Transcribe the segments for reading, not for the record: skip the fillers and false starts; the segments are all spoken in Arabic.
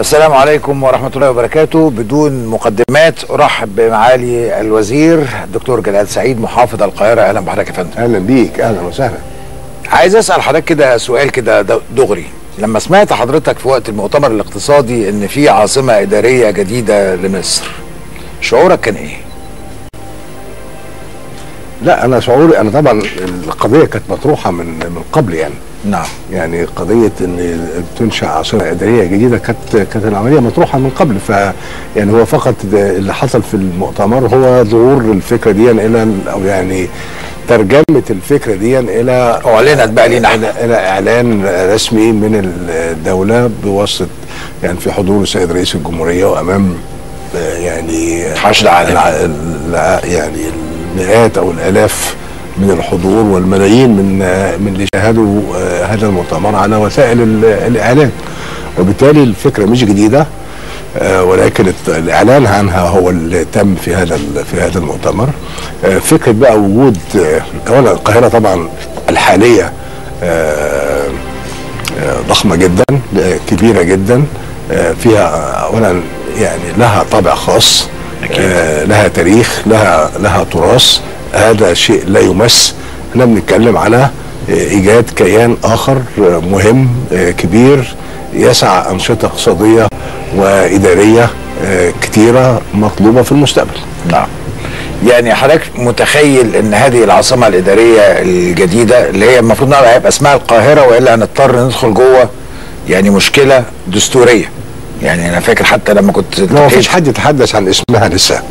السلام عليكم ورحمة الله وبركاته. بدون مقدمات أرحب بمعالي الوزير الدكتور جلال سعيد محافظ القاهرة. أهلا بحضرتك يا فندم. أهلا بيك. أهلا وسهلا. عايز أسأل حضرتك كده سؤال كده دغري، لما سمعت حضرتك في وقت المؤتمر الاقتصادي إن في عاصمة إدارية جديدة لمصر، شعورك كان إيه؟ لا أنا شعوري، أنا طبعا القضية كانت مطروحة من قبل يعني. نعم. يعني قضية إن تنشأ عاصمة إدارية جديدة كانت العملية مطروحة من قبل، يعني هو فقط اللي حصل في المؤتمر هو ظهور الفكرة دي إلى، أو يعني ترجمة الفكرة دي إلى، أعلنت بقى لينا إلى إعلان رسمي من الدولة بواسطة، يعني في حضور السيد رئيس الجمهورية وأمام يعني حشد عالمي، يعني المئات أو الآلاف من الحضور والملايين من اللي شاهدوا هذا المؤتمر على وسائل الإعلام. وبالتالي الفكرة مش جديدة، ولكن الإعلان عنها هو اللي تم في هذا المؤتمر. فكرة بقى وجود أولا القاهرة طبعا الحالية ضخمة جدا، كبيرة جدا، فيها أولا يعني لها طابع خاص، لها تاريخ، لها تراث، هذا شيء لا يمس. احنا بنتكلم على ايجاد كيان اخر مهم كبير يسعى انشطه اقتصاديه واداريه كتيره مطلوبه في المستقبل. نعم. يعني حضرتك متخيل ان هذه العاصمه الاداريه الجديده اللي هي المفروض انها هيبقى اسمها القاهره، والا هنضطر ندخل جوه يعني مشكله دستوريه. يعني انا فاكر حتى لما كنت، ما فيش حد يتحدث عن اسمها لسه.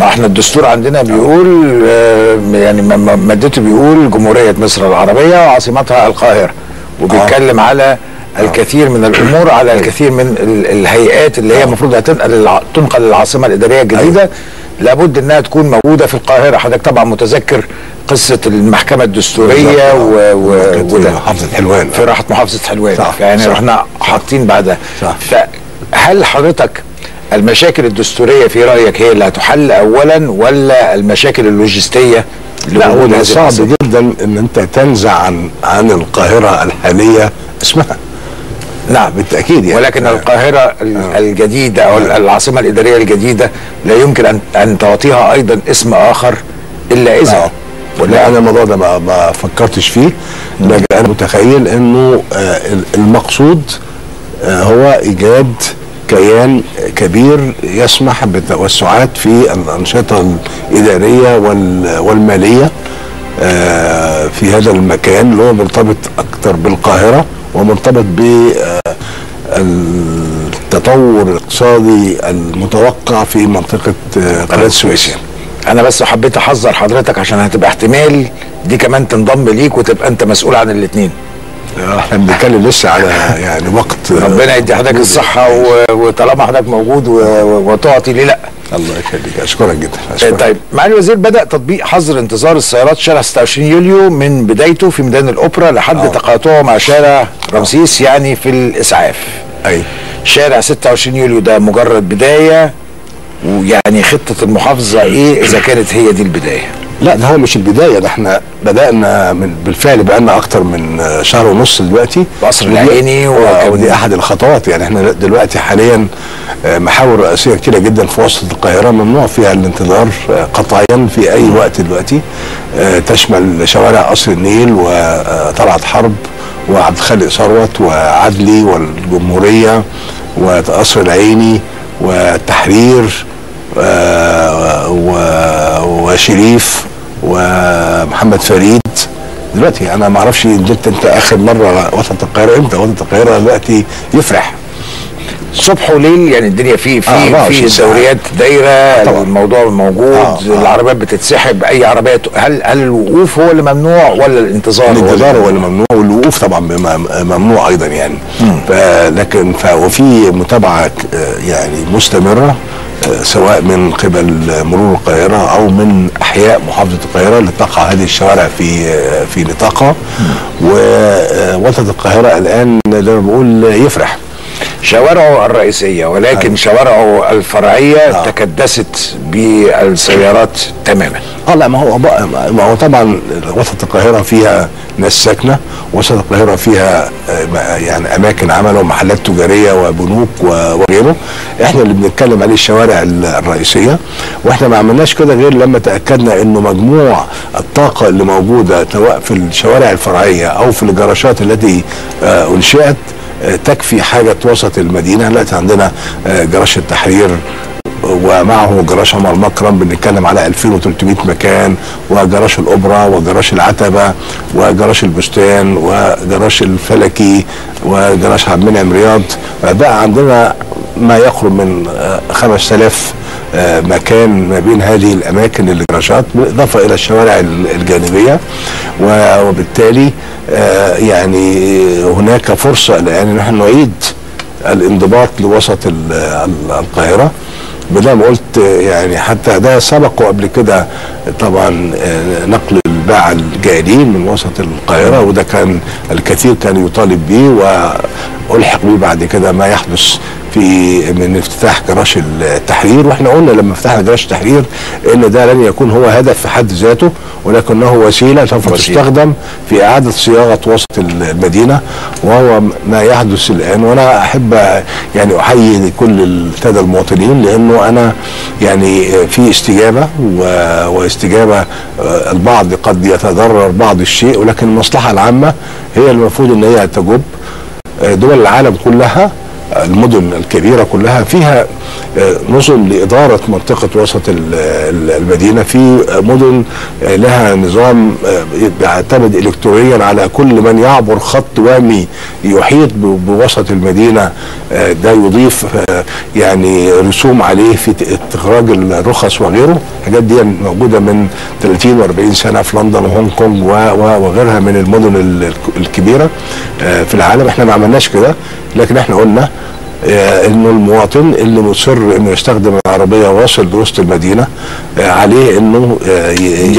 ما احنا الدستور عندنا بيقول يعني مادته بيقول جمهورية مصر العربية وعاصمتها القاهرة، وبيتكلم على الكثير من الامور، على الكثير من الهيئات اللي هي المفروض تنقل العاصمة الادارية الجديدة. أيوة. لابد انها تكون موجودة في القاهرة. حضرتك طبعا متذكر قصة المحكمة الدستورية وده محافظة حلوان، في راحة محافظة حلوان. صح. يعني صح. رحنا حاطين بعدها. صح. فهل حضرتك المشاكل الدستورية في رأيك هي اللي هتحل أولا، ولا المشاكل اللوجستية؟ لا، هو صعب جدا إن أنت تنزع عن القاهرة الحالية اسمها. نعم بالتأكيد يعني. ولكن القاهرة الجديدة أو العاصمة الإدارية الجديدة لا يمكن أن تعطيها أيضا اسم آخر إلا إذا. نعم. ولا أنا الموضوع ده ما فكرتش فيه، لكن أنا متخيل إنه المقصود هو إيجاد كيان كبير يسمح بالتوسعات في الأنشطة الإدارية والمالية في هذا المكان اللي هو مرتبط أكثر بالقاهرة ومرتبط بالتطور الاقتصادي المتوقع في منطقة قناة السويس. أنا بس حبيت أحذر حضرتك عشان هتبقى احتمال دي كمان تنضم ليك وتبقى أنت مسؤول عن الاتنين. احنا بنتكلم لسه على يعني وقت. ربنا يدي حضرتك الصحه، وطالما حضرتك موجود وتعطي ليه لا. الله يخليك، اشكرك جدا. أشكرك. طيب معالي الوزير، بدا تطبيق حظر انتظار السيارات شارع 26 يوليو من بدايته في ميدان الاوبرا لحد تقاطعه مع شارع رمسيس، يعني في الاسعاف. ايوه. شارع 26 يوليو ده مجرد بدايه، ويعني خطه المحافظه ايه اذا كانت هي دي البدايه؟ لا ده هو مش البدايه، ده احنا بدانا بالفعل بقى لنا اكتر من شهر ونص دلوقتي. قصر العيني ودي احد الخطوات. يعني احنا دلوقتي حاليا محاور رئيسيه كتيره جدا في وسط القاهره ممنوع فيها الانتظار قطعيا في اي وقت دلوقتي، تشمل شوارع قصر النيل وطلعت حرب وعبد الخالق ثروت وعدلي والجمهوريه وقصر العيني والتحرير وشريف ومحمد فريد. دلوقتي انا ما اعرفش انت اخر مره وسط القاهره امتى؟ وسط القاهره دلوقتي يفرح صبح وليل، يعني الدنيا في دوريات دايره. طبعا. الموضوع موجود. العربيات بتتسحب، اي عربيه. هل الوقوف هو اللي ممنوع ولا الانتظار؟ الانتظار هو اللي ممنوع، والوقوف طبعا ممنوع ايضا يعني. لكن وفي متابعه يعني مستمره، سواء من قبل مرور القاهرة أو من أحياء محافظة القاهرة اللي تقع هذه الشوارع في نطاقها. ووسط القاهرة الآن زي ما بقول يفرح. شوارعه الرئيسية، ولكن شوارعه الفرعية تكدست بالسيارات تماما. لا، ما هو طبعا وسط القاهرة فيها ناس ساكنة، وسط القاهرة فيها يعني اماكن عمل ومحلات تجارية وبنوك وغيره. احنا اللي بنتكلم عليه الشوارع الرئيسية، واحنا ما عملناش كده غير لما تأكدنا انه مجموع الطاقة اللي موجودة سواء في الشوارع الفرعية او في الجراشات التي انشئت تكفي حاجة وسط المدينة. لقيت عندنا جراج التحرير ومعه جراج عمر مكرم بنتكلم على 2300 مكان، وجراج الأوبرا وجراج العتبة وجراج البستان وجراج الفلكي وجراج عبد المنعم رياض. بقى عندنا ما يقرب من 5000 مكان ما بين هذه الأماكن الجراجات، بالإضافة إلى الشوارع الجانبية. وبالتالي يعني هناك فرصة لأن نحن نعيد الانضباط لوسط القاهرة. بدل ما قلت يعني حتى ده سبقوا قبل كده طبعا نقل الباعة الجائلين من وسط القاهرة، وده كان الكثير كان يطالب به وألحق به بعد كده ما يحدث من افتتاح جراج التحرير. واحنا قلنا لما فتحنا جراج التحرير ان ده لن يكون هو هدف في حد ذاته، ولكنه وسيله سوف تستخدم في اعاده صياغه وسط المدينه، وهو ما يحدث الان. وانا احب يعني احيي كل الساده المواطنين، لانه انا يعني في استجابه واستجابه البعض قد يتضرر بعض الشيء، ولكن المصلحه العامه هي المفروض ان هي تجب. دول العالم كلها المدن الكبيرة كلها فيها نظم لإدارة منطقة وسط المدينة. في مدن لها نظام بيعتمد إلكترونيا على كل من يعبر خط وهمي يحيط بوسط المدينة، ده يضيف يعني رسوم عليه في استخراج الرخص وغيره. الحاجات دي موجودة من 30 و40 سنة في لندن وهونج كونج وغيرها من المدن الكبيرة في العالم. احنا ما عملناش كده، لكن احنا قلنا انه المواطن اللي مصر انه يستخدم العربيه واصل لوسط المدينه عليه انه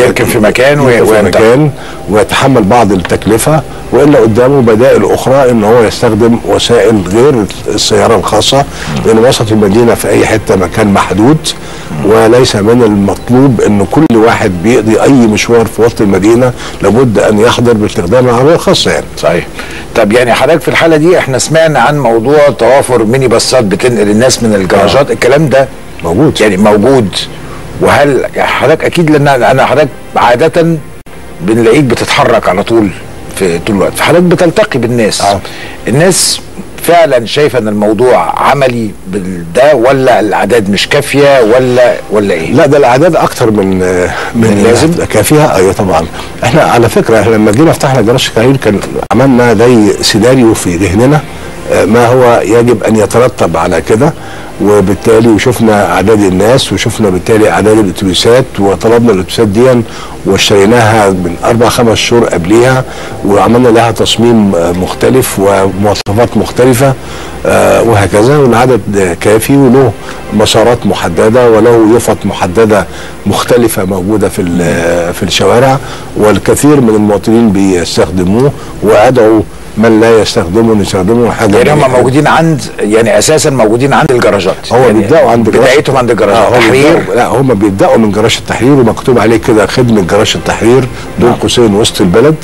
يركن في مكان ويتحمل بعض التكلفه، والا قدامه بدائل اخرى ان هو يستخدم وسائل غير السياره الخاصه، لان وسط المدينه في اي حته مكان محدود، وليس من المطلوب ان كل واحد بيقضي اي مشوار في وسط المدينه لابد ان يحضر باستخدام العربيه الخاصه يعني. صحيح. طب يعني حضرتك في الحاله دي احنا سمعنا عن موضوع توافر ميني باصات بتنقل الناس من الجراجات، الكلام ده موجود يعني موجود. وهل حضرتك اكيد، لان انا حضرتك عاده بنلاقيك بتتحرك على طول في طول الوقت، فحضرتك بتلتقي بالناس. الناس فعلا شايفه ان الموضوع عملي بالده، ولا الاعداد مش كافيه ولا ايه؟ لا، ده الاعداد اكتر من لازم كافيه. ايوه طبعا. احنا على فكره لما جينا فتحنا جراج التحرير كان عملنا زي سيناريو في ذهننا ما هو يجب ان يترتب على كده، وبالتالي وشفنا اعداد الناس وشفنا بالتالي اعداد الاتوبيسات، وطلبنا الاتوبيسات دي واشتريناها من 4-5 شهور قبليها، وعملنا لها تصميم مختلف ومواصفات مختلفه وهكذا. والعدد كافي وله مسارات محدده وله يافط محدده مختلفه موجوده في الشوارع، والكثير من المواطنين بيستخدموه، وادعوا من لا يستخدمون يستخدمون حاجه يعني. هم موجودين عند يعني اساسا موجودين عند الجراجات، هو يعني بيبداوا عند بدايتهم عند جراج التحرير. لا، هم بيبداوا من جراج التحرير ومكتوب عليه كده خدمه جراج التحرير بين قوسين وسط البلد،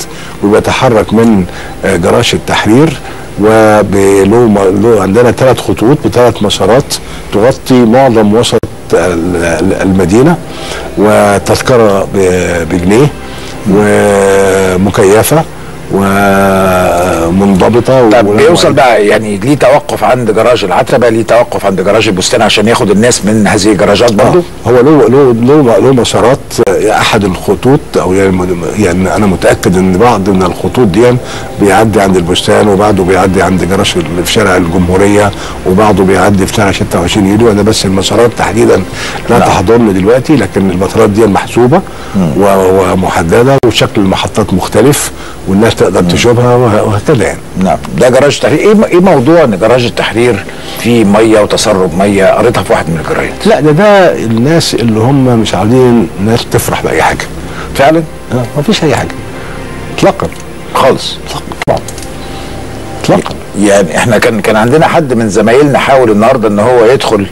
وبيتحرك من جراج التحرير، وله عندنا 3 خطوط ب3 مسارات تغطي معظم وسط المدينه، وتذكره بجنيه ومكيفه ومنضبطه. طب بيوصل بقى يعني ليه توقف عند جراج العتبه، ليه توقف عند جراج البستان عشان ياخد الناس من هذه الجراجات برضه؟ هو له مسارات. احد الخطوط او يعني انا متاكد ان بعض من الخطوط دي بيعدي عند البستان، وبعده بيعدي عند جراج في شارع الجمهوريه، وبعده بيعدي في شارع 26 يوليو. انا بس المسارات تحديدا لا تحضرني دلوقتي، لكن المسارات دي محسوبه ومحدده، وشكل المحطات مختلف والناس تقدر تشوفها وهكذا يعني. نعم. ده جراج التحرير. ايه موضوع ان جراج التحرير فيه ميه وتسرب ميه؟ قريتها في واحد من الجرايد. لا، ده الناس اللي هم مش عاوزين الناس تفرح باي حاجه. فعلا؟ مفيش اي حاجه اطلاقا خالص. اطلاقا. يعني احنا كان عندنا حد من زمايلنا حاول النهارده ان هو يدخل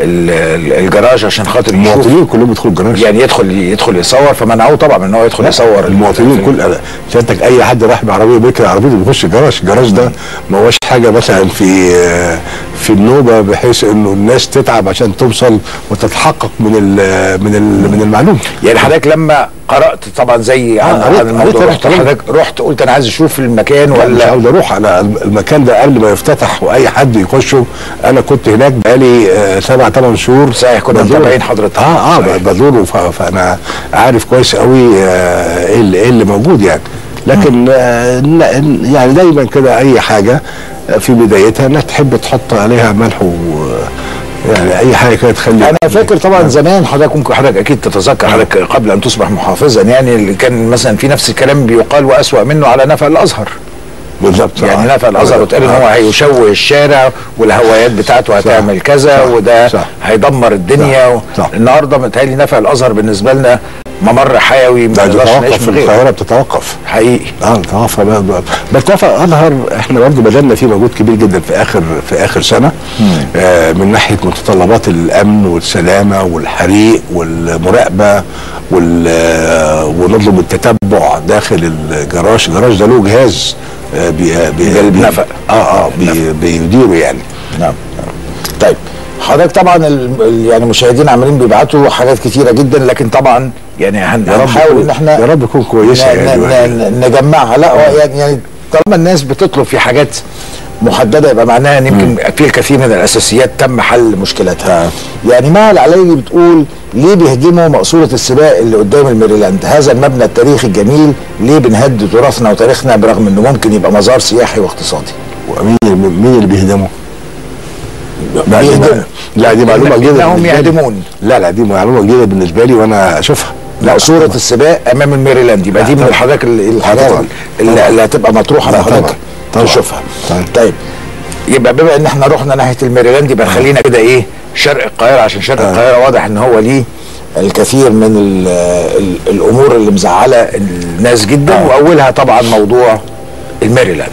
الجراج عشان خاطر يشوف. المواطنين كلهم يدخلوا الجراج، يعني يدخل يصور، فمنعوه طبعا ان هو يدخل يصور. المواطنين كل شفتك اي حد رايح بعربيه بيركن عربيته بيخش الجراج. الجراج ده ما هوش حاجه مثلا في النوبه بحيث انه الناس تتعب عشان توصل وتتحقق من ال من ال من المعلومه. يعني حضرتك لما قرات طبعا زي عن الموضوع حضرتك رحت قلت انا عايز اشوف المكان ولا مش عاوز اروح انا المكان ده قبل ما يفتتح واي حد يخشه. انا كنت هناك بقالي 7-8 شهور. صحيح كنا متابعين حضرتك. بدوره فانا عارف كويس قوي ايه اللي موجود يعني. لكن يعني دايما كده اي حاجه في بدايتها انك تحب تحط عليها ملح يعني اي حاجه كده تخلي. انا فاكر طبعا زمان حضرتك ممكن حضرتك اكيد تتذكر حضرتك قبل ان تصبح محافظا يعني اللي كان مثلا في نفس الكلام بيقال واسوأ منه على نفق الازهر. بالظبط يعني نفق الازهر وتقال ان هو هيشوه الشارع والهوايات بتاعته هتعمل كذا وده هيدمر الدنيا. النهارده متهيألي نفق الازهر بالنسبه لنا ممر حيوي ما نقدرش نعيش في القاهره بتتوقف حقيقي. بتتوقف. بس نفق الازهر احنا برضه بذلنا فيه مجهود كبير جدا في اخر سنه من ناحيه متطلبات الامن والسلامه والحريق والمراقبه ونطلب التتبع داخل الجراج. الجراج ده له جهاز بالنفق بيديره يعني. نعم. طيب حضرتك طبعا يعني المشاهدين عمالين بيبعتوا حاجات كتيره جدا، لكن طبعا يعني هنحاول ان احنا يا رب تكون كويسه يعني نجمعها. لا يعني طالما الناس بتطلب في حاجات محدده يبقى معناها ان يمكن في الكثير من الاساسيات تم حل مشكلتها. يعني مال علي بتقول ليه بيهدموا مقصوره السباق اللي قدام الميريلاند؟ هذا المبنى التاريخي الجميل ليه بنهد تراثنا وتاريخنا برغم انه ممكن يبقى مزار سياحي واقتصادي؟ ومين اللي بيهدمه؟ لا دي معلومه جديده. انهم يهدمون؟ لا دي معلومه جديده بالنسبه لي وانا اشوفها. لا صوره السباق امام الميريلاند يبقى دي من الحاجات اللي هتبقى مطروحه لحضرتك تشوفها. طيب يبقى بما ان احنا رحنا ناحيه الميريلاند يبقى خلينا كده شرق القاهره، عشان شرق القاهره واضح ان هو ليه الكثير من الامور اللي مزعله الناس جدا. واولها طبعا موضوع الميريلاند.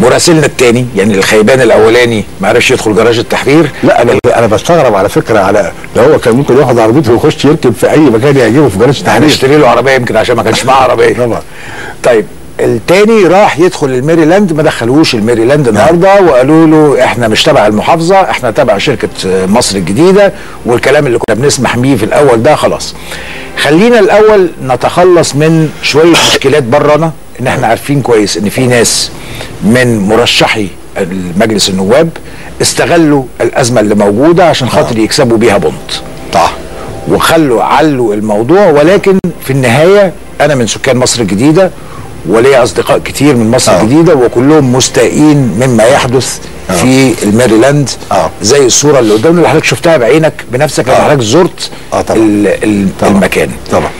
مراسلنا الثاني يعني الخيبان الاولاني ما عرفش يدخل جراج التحرير. لا انا بستغرب على فكره على لو هو كان ممكن ياخد عربيته ويخش يركب في اي مكان يعجبه في جراج التحرير. يشتري له عربيه يمكن عشان ما كانش معاه عربيه طبعا. طيب الثاني راح يدخل الميريلاند ما دخلوش الميريلاند النهارده وقالوا له احنا مش تبع المحافظه احنا تبع شركه مصر الجديده والكلام اللي كنا بنسمح بيه في الاول ده خلاص. خلينا الاول نتخلص من شويه مشكلات برانا ان احنا عارفين كويس ان في ناس من مرشحي مجلس النواب استغلوا الازمه اللي موجوده عشان خاطر يكسبوا بيها بونت. طبعا. وخلوا علوا الموضوع، ولكن في النهايه انا من سكان مصر الجديده وليا اصدقاء كتير من مصر الجديده وكلهم مستائين مما يحدث في الميريلاند. زي الصوره اللي قدامنا اللي حضرتك شفتها بعينك بنفسك لما حضرتك زرت طبعا. المكان. طبعا.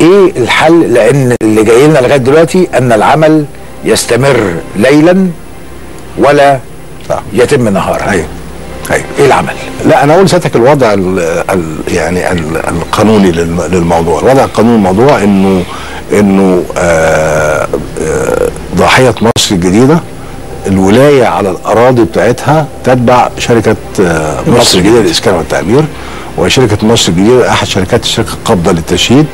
ايه الحل؟ لان اللي جاي لنا لغايه دلوقتي ان العمل يستمر ليلا ولا يتم نهارا. ايوه ايه العمل؟ لا انا اقول سيادتك الوضع القانوني للموضوع. الوضع القانوني الموضوع انه ضاحيه مصر الجديده الولايه على الاراضي بتاعتها تتبع شركه مصر الجديده للاسكان والتعمير، وشركه مصر الجديده احد شركات الشركه القابضه للتشييد،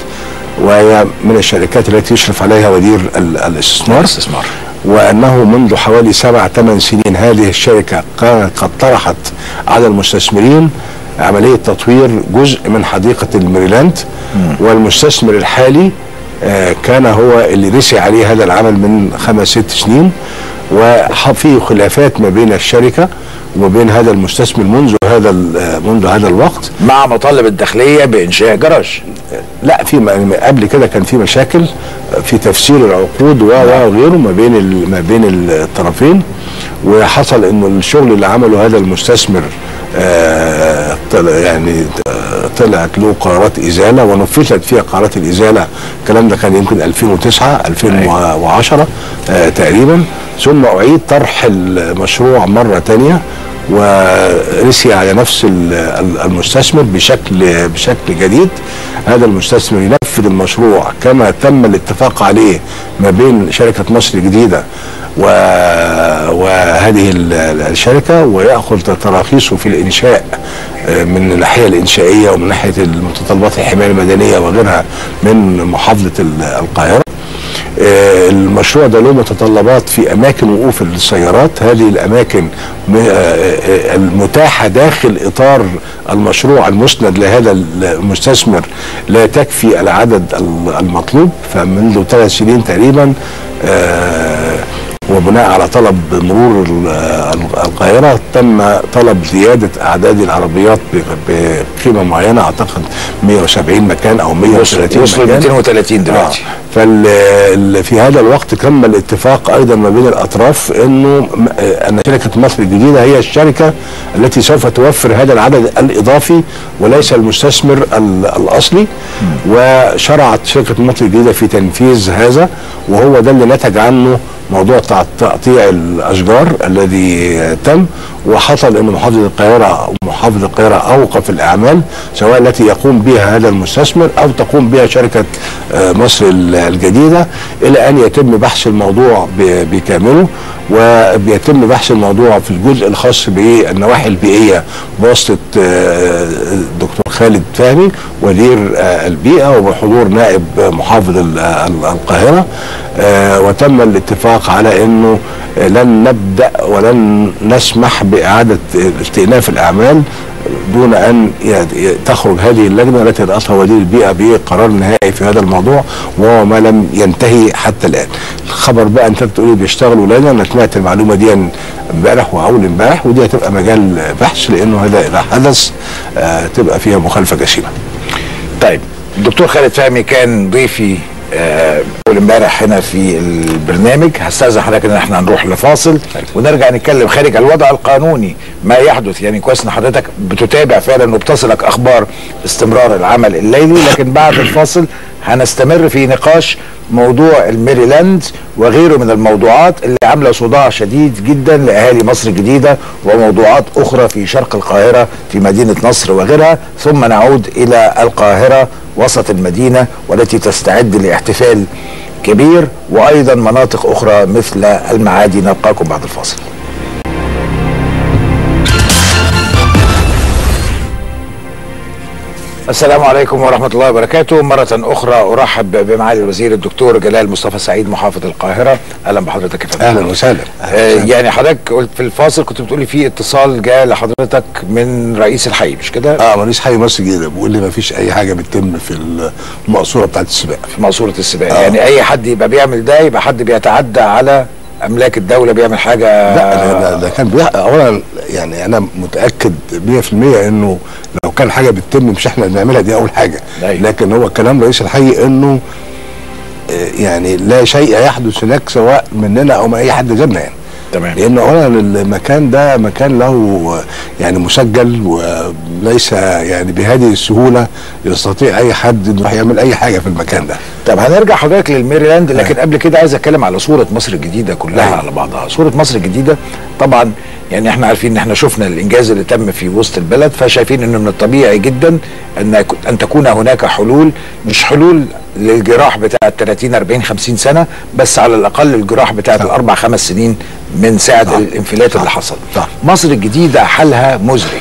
وهي من الشركات التي يشرف عليها وزير الاستثمار. وانه منذ حوالي 7-8 سنين هذه الشركه كانت قد طرحت على المستثمرين عمليه تطوير جزء من حديقه الميريلاند، والمستثمر الحالي كان هو اللي رسي عليه هذا العمل من 5-6 سنين، وفيه خلافات ما بين الشركه وبين هذا المستثمر منذ هذا الوقت مع مطالب الداخليه بانشاء جراج. لا في قبل كده كان في مشاكل في تفسير العقود وغيره ما بين الطرفين، وحصل انه الشغل اللي عمله هذا المستثمر يعني طلعت له قرارات ازاله ونفذت فيها قرارات الازاله. الكلام ده كان يمكن 2009 2010 تقريبا. ثم اعيد طرح المشروع مره ثانيه ورسي على نفس المستثمر بشكل جديد. هذا المستثمر ينفذ ينفذ المشروع كما تم الاتفاق عليه ما بين شركة مصر الجديدة وهذه الشركة، ويأخذ تراخيصه في الإنشاء من الناحية الإنشائية ومن ناحية المتطلبات الحماية المدنية وغيرها من محافظة القاهرة. المشروع ده له متطلبات في اماكن وقوف السيارات، هذه الاماكن المتاحه داخل اطار المشروع المسند لهذا المستثمر لا تكفي العدد المطلوب، فمنذ 3 سنين تقريبا وبناء على طلب مرور القاهرة تم طلب زيادة أعداد العربيات بقيمة معينة، أعتقد 170 مكان أو 130 مكان، 230 دلوقتي. ففي هذا الوقت تم الاتفاق أيضا ما بين الأطراف أن شركة مصر الجديدة هي الشركة التي سوف توفر هذا العدد الإضافي وليس المستثمر الأصلي، وشرعت شركة مصر الجديدة في تنفيذ هذا، وهو ده اللي نتج عنه موضوع تقطيع الاشجار الذي تم، وحصل ان محافظة القاهرة اوقف الاعمال سواء التي يقوم بها هذا المستثمر او تقوم بها شركة مصر الجديدة الى ان يتم بحث الموضوع بكامله. وبيتم بحث الموضوع في الجزء الخاص بالنواحي البيئية بواسطة الدكتور خالد فهمي وزير البيئة وبحضور نائب محافظ القاهرة، وتم الاتفاق على انه لن نبدأ ولن نسمح بإعادة استئناف الأعمال دون أن تخرج هذه اللجنة التي رأسها وزير البيئة بقرار نهائي في هذا الموضوع، وهو ما لم ينتهي حتى الآن. الخبر بقى أنت بتقولي بيشتغلوا لجنة، أنا سمعت المعلومة دي امبارح وأول امبارح، ودي هتبقى مجال بحث لأنه هذا إذا حدث تبقى فيها مخالفة جسيمة. طيب الدكتور خالد فهمي كان ضيفي اول امبارح هنا في البرنامج. هستاذن حضرتك ان احنا هنروح لفاصل ونرجع نتكلم خارج الوضع القانوني ما يحدث. يعني كويس ان حضرتك بتتابع فعلا وبتصلك اخبار استمرار العمل الليلي، لكن بعد الفاصل هنستمر في نقاش موضوع الميريلاند وغيره من الموضوعات اللي عامله صداع شديد جدا لاهالي مصر الجديده، وموضوعات اخرى في شرق القاهره في مدينه نصر وغيرها. ثم نعود الى القاهره وسط المدينه والتي تستعد لاحتفال كبير، وايضا مناطق اخرى مثل المعادي. نلقاكم بعد الفاصل. السلام عليكم ورحمة الله وبركاته. مرة أخرى أرحب بمعالي الوزير الدكتور جلال مصطفى سعيد محافظ القاهرة. أهلا بحضرتك يا فندم. أهلا وسهلا. يعني حضرتك قلت في الفاصل كنت بتقولي في اتصال جاء لحضرتك من رئيس الحي، مش كده؟ رئيس حي مصر الجديدة بيقول لي ما فيش أي حاجة بتتم في المقصورة بتاعت السباق. في مقصورة السباق يعني أي حد يبقى بيعمل ده يبقى حد بيتعدى على املاك الدوله، بيعمل حاجه؟ لا ده كان اولا يعني انا متاكد 100% انه لو كان حاجه بتتم مش احنا اللي بنعملها دي اول حاجه، لكن هو كلام رئيس الحي انه يعني لا شيء يحدث هناك سواء مننا او من اي حد غيرنا يعني. تمام. لان اولا المكان ده مكان له يعني مسجل وليس يعني بهذه السهوله يستطيع اي حد انه يعمل اي حاجه في المكان ده. طب هنرجع حضرتك للميريلاند، لكن قبل كده عايز اتكلم على صوره مصر الجديده كلها على بعضها. صوره مصر الجديده طبعا يعني احنا عارفين ان احنا شفنا الانجاز اللي تم في وسط البلد، فشايفين انه من الطبيعي جدا ان تكون هناك حلول، مش حلول للجراح بتاع 30 40 50 سنه بس، على الاقل الجراح بتاع الاربع 5 سنين من ساعه الانفلات اللي حصل. مصر الجديده حالها مزري.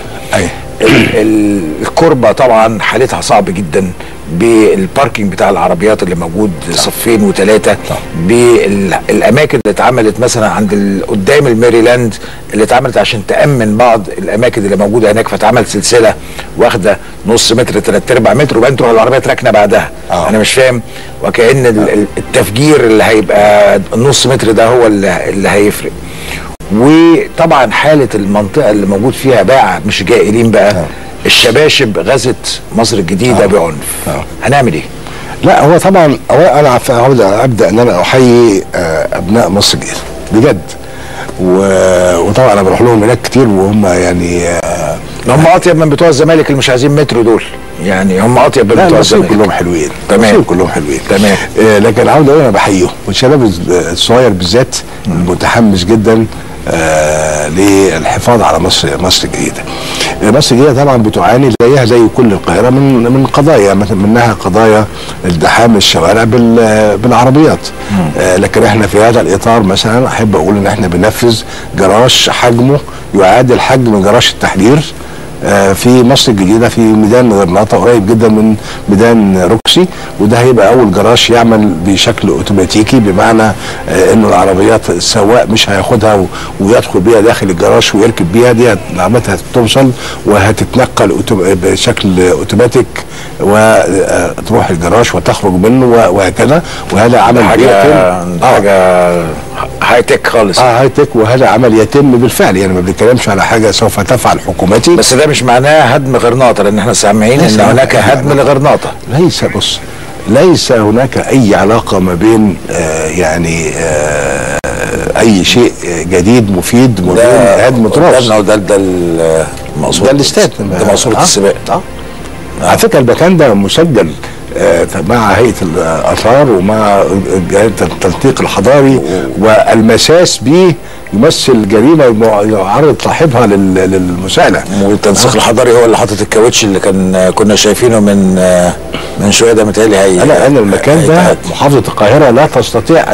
الكربه طبعا حالتها صعب جدا، بالباركينج بتاع العربيات اللي موجود 2 و 3، بالاماكن اللي اتعملت مثلا عند قدام الميريلاند اللي اتعملت عشان تامن بعض الاماكن اللي موجوده هناك، فاتعمل سلسله واخده نص متر 3/4 متر وبعدين تروح العربيات راكنه بعدها. انا مش فاهم، وكأن التفجير اللي هيبقى النص متر ده هو اللي هيفرق. وطبعا حاله المنطقه اللي موجود فيها باع مش جائلين بقى. الشباشب غزت مصر الجديده بعنف. هنعمل ايه؟ لا هو طبعا انا عاوز ابدا ان انا احيي ابناء مصر الجديده بجد، وطبعا انا بروح لهم هناك كتير، وهم يعني هم اطيب من بتوع الزمالك اللي مش عايزين مترو دول، يعني هم اطيب من بتوع الزمالك. كلهم حلوين. تمام. كلهم حلوين. تمام. لكن عاوز اقول انا بحييهم، والشباب الصغير بالذات المتحمس جدا للحفاظ على مصر الجديدة. مصر الجديدة طبعا بتعاني زيها زي كل القاهرة من قضايا، منها قضايا ازدحام الشوارع بالعربيات، لكن احنا في هذا الإطار مثلا أحب أقول إن احنا بننفذ جراج حجمه يعادل حجم جراج التحرير في مصر الجديدة في ميدان غرناطة، قريب جدا من ميدان روكسي، وده هيبقى أول جراج يعمل بشكل أوتوماتيكي، بمعنى إنه العربيات السواق مش هياخدها ويدخل بيها داخل الجراج ويركب بيها، دي نعمتها توصل وهتتنقل بشكل أوتوماتيك وتروح الجراج وتخرج منه وهكذا. وهذا عمل حاجة هاي تك خالص، هاي تك، وهذا عمل يتم بالفعل، يعني ما بنتكلمش على حاجة سوف تفعل حكومتي، بس ده مش معناه هدم غرناطة، لأن احنا سامعين إن هناك هدم لغرناطة. ليس، بص، ليس هناك أي علاقة ما بين أي شيء جديد مفيد وما بين هدم تراث. ده المقصود، ده الاستاد، ده مقصود السباق. على فكرة المكان ده مسجل مع هيئة الآثار ومع التنسيق الحضاري، والمساس به يمثل جريمة يعرض صاحبها للمساءلة. والتنسيق الحضاري هو اللي حاطط الكاوتش اللي كنا شايفينه من شوية ده، متهيألي هي أنا المكان ده محافظة القاهرة لا تستطيع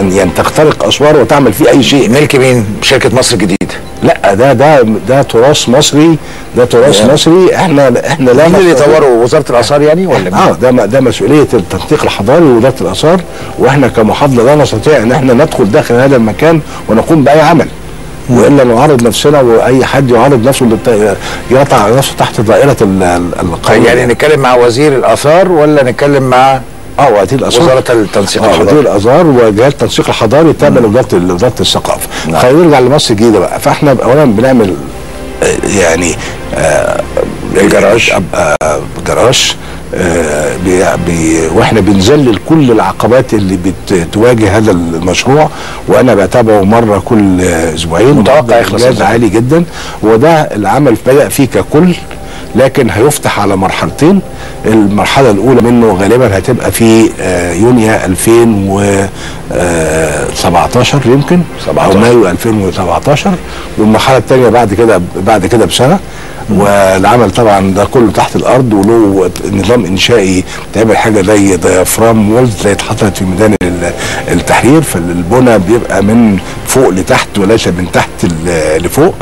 أن تخترق أسواره وتعمل فيه أي شيء. ملك مين؟ شركة مصر الجديدة. لا، ده تراث مصري، ده تراث مصري، احنا لا، اللي طوروا وزارة الآثار يعني، ولا ده مسؤولية التنسيق الحضاري ووزارة الآثار، واحنا كمحافظة لا نستطيع ان احنا ندخل داخل هذا المكان ونقوم بأي عمل، والا نعرض نفسنا، واي حد يعرض نفسه يقطع نفسه تحت دائرة القانون. يعني نتكلم مع وزير الآثار ولا نتكلم مع وزير الآثار؟ وزارة التنسيق الحضاري، وزير الآثار وجهات التنسيق الحضاري تابعة لوزارة الثقافة. خلينا نرجع لمصر الجديدة بقى. فاحنا اولا بنعمل يعني جراج واحنا بنذلل كل العقبات اللي بتواجه هذا المشروع، وانا بتابعه مره كل اسبوعين، متوقع يخلص عالي جدا. وده العمل بدأ فيه ككل، لكن هيفتح على مرحلتين. المرحله الاولى منه غالبا هتبقى في يونيو 2017 يمكن، او مايو 2017، والمرحله الثانيه بعد كده بسنه. والعمل طبعا ده كله تحت الارض، وله نظام انشائي، تعمل حاجه زي ديافرام وولز زي اتحطت في ميدان التحرير، فالبنى بيبقى من فوق لتحت وليس من تحت لفوق.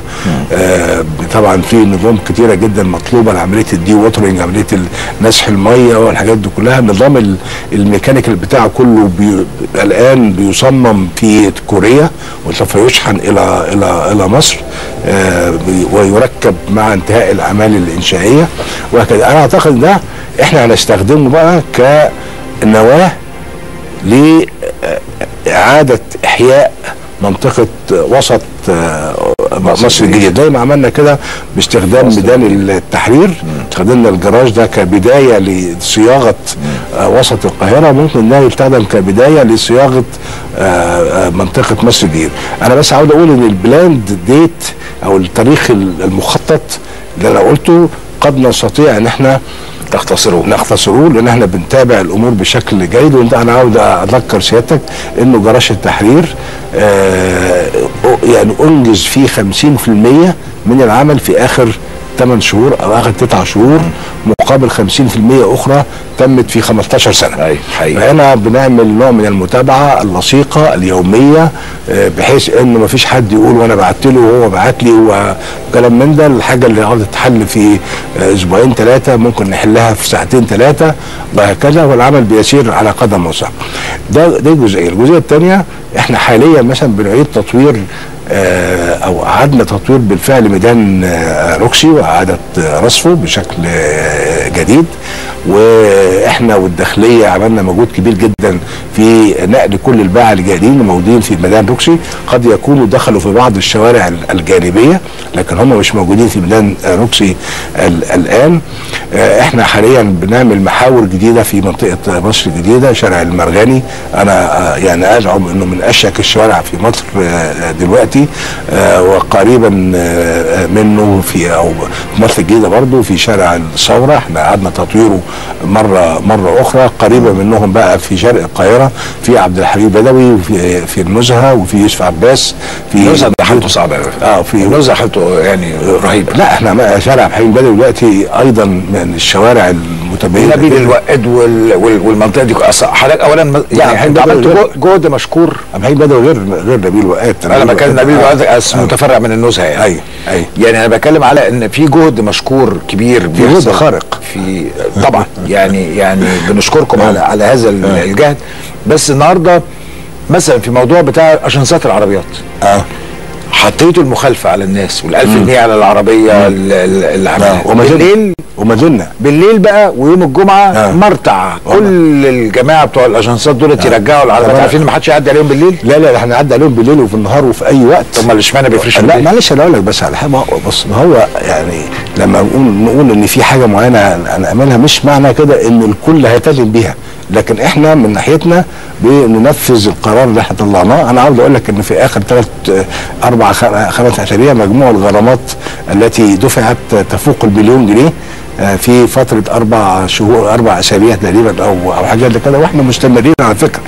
طبعا في نظام كتيره جدا مطلوبه، عمليه الدي ووترنج، عمليه نسح الميه والحاجات دي كلها. النظام الميكانيكال بتاعه كله الان بيصمم في كوريا، وسوف يشحن الى الى الى مصر ويركب مع انتهاء الاعمال الانشائيه وهكذا. انا اعتقد ده احنا هنستخدمه بقى كنواه لإعادة إحياء منطقة وسط مصر الجديدة، زي ما عملنا كده باستخدام ميدان التحرير. استخدمنا الجراج ده كبداية لصياغة وسط القاهرة، ممكن ده يستخدم كبداية لصياغة منطقة مصر الجديدة. أنا بس عاوز أقول إن البلاند ديت أو التاريخ المخطط اللي أنا قلته قد نستطيع إن احنا نختصروه، لان احنا بنتابع الامور بشكل جيد. وانا عاوز اذكر سيادتك انه جراج التحرير يعني انجز فيه 50% من العمل في اخر 8 شهور او اخر 9 شهور، مقابل 50% اخرى تمت في 15 سنه. ايوه حقيقي. فاحنا بنعمل نوع من المتابعه اللصيقه اليوميه، بحيث انه ما فيش حد يقول وانا بعت له وهو بعت لي وكلام من ده. الحاجه اللي عاوزه تتحل في اسبوعين ثلاثه ممكن نحلها في ساعتين ثلاثه وهكذا، والعمل بيسير على قدم وساق. ده جزئيه. الجزئيه الثانيه، احنا حاليا مثلا بنعيد تطوير او اعدنا تطوير بالفعل ميدان روكسي واعاده رصفه بشكل جديد، واحنا والداخليه عملنا مجهود كبير جدا في نقل كل الباعه الجايين الموجودين في ميدان روكسي. قد يكونوا دخلوا في بعض الشوارع الجانبيه، لكن هم مش موجودين في ميدان روكسي الان. احنا حاليا بنعمل محاور جديده في منطقه مصر الجديده. شارع المرغاني انا يعني ادعم انه من اشيك الشوارع في مصر دلوقتي، دلوقتي وقريبا منه في مصر الجديدة برضو في شارع الثورة. احنا قعدنا تطويره مرة أخرى. قريبا منهم بقى في شرق القاهرة في عبد الحليم بدوي وفي النزهة وفي يوسف عباس. في النزهة حالته صعبة في النزهة حالته يعني رهيبة. لا احنا شارع عبد الحليم بدوي دلوقتي أيضا من الشوارع المتباينة نبيل الوقد والمنطقة دي. حضرتك أولا يعني عملت جهد مشكور. عبد الحليم بدوي غير نبيل وقد. أنا بتكلم نبيل وقد متفرع من النزهة يعني. أيوه يعني أنا بتكلم على إن في جهد مشكور كبير بيحصل خارق في طبعا يعني بنشكركم على هذا الجهد. بس النهارده مثلا في موضوع بتاع اشنصات العربيات حطيتوا المخالفه على الناس وال1000 جنيه على العربيه اللي عاملها بالليل بقى. ويوم الجمعه مرتع كل الجماعه بتوع الاجنسات دول يرجعوا العربيات. عارفين ما حدش يعدي عليهم بالليل. لا احنا هنعدي عليهم بالليل وفي النهار وفي اي وقت. طب ما اشمعنى بيفرشوا بالليل؟ لا معلش انا اقول لك بس على حاجه. بص ما هو يعني لما نقول ان في حاجه معينه هنعملها مش معنى كده ان الكل هيلتزم بيها. لكن احنا من ناحيتنا بننفذ القرار اللي احنا طلعناه. انا عاوز اقول لك ان في اخر 3-4 اسابيع مجموع الغرامات التي دفعت تفوق ال1,000,000 جنيه في فتره 4 شهور 4 اسابيع تقريبا او حاجه زي كده. واحنا مستمرين على فكره.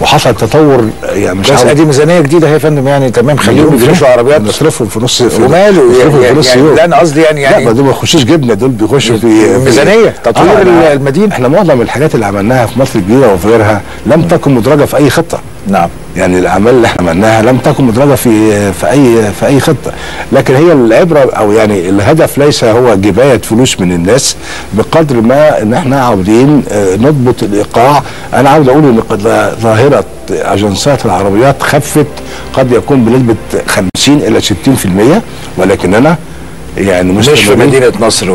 وحصل تطور يعني مش عارف. دي ميزانيه جديده يا فندم يعني. تمام خليهم يفرشوا عربيات نصرفهم في نص وماله يعني. لا انا قصدي يعني لا ما يخشوش جبنه. دول بيخشوا في ميزانيه تطوير المدينه. احنا معظم الحاجات اللي عملناها في مصر الجديده وفي غيرها لم تكن مدرجه في اي خطه. نعم يعني الاعمال اللي احنا عملناها لم تكن مدرجه في اي خطه. لكن هي العبره او يعني الهدف ليس هو جبايه فلوس من الناس بقدر ما ان احنا عاوزين نضبط الايقاع. انا عاوز اقول ان ظاهره اجنسات العربيات خفت قد يكون بنسبه 50 إلى 60%. ولكننا يعني مش في مدينه نصر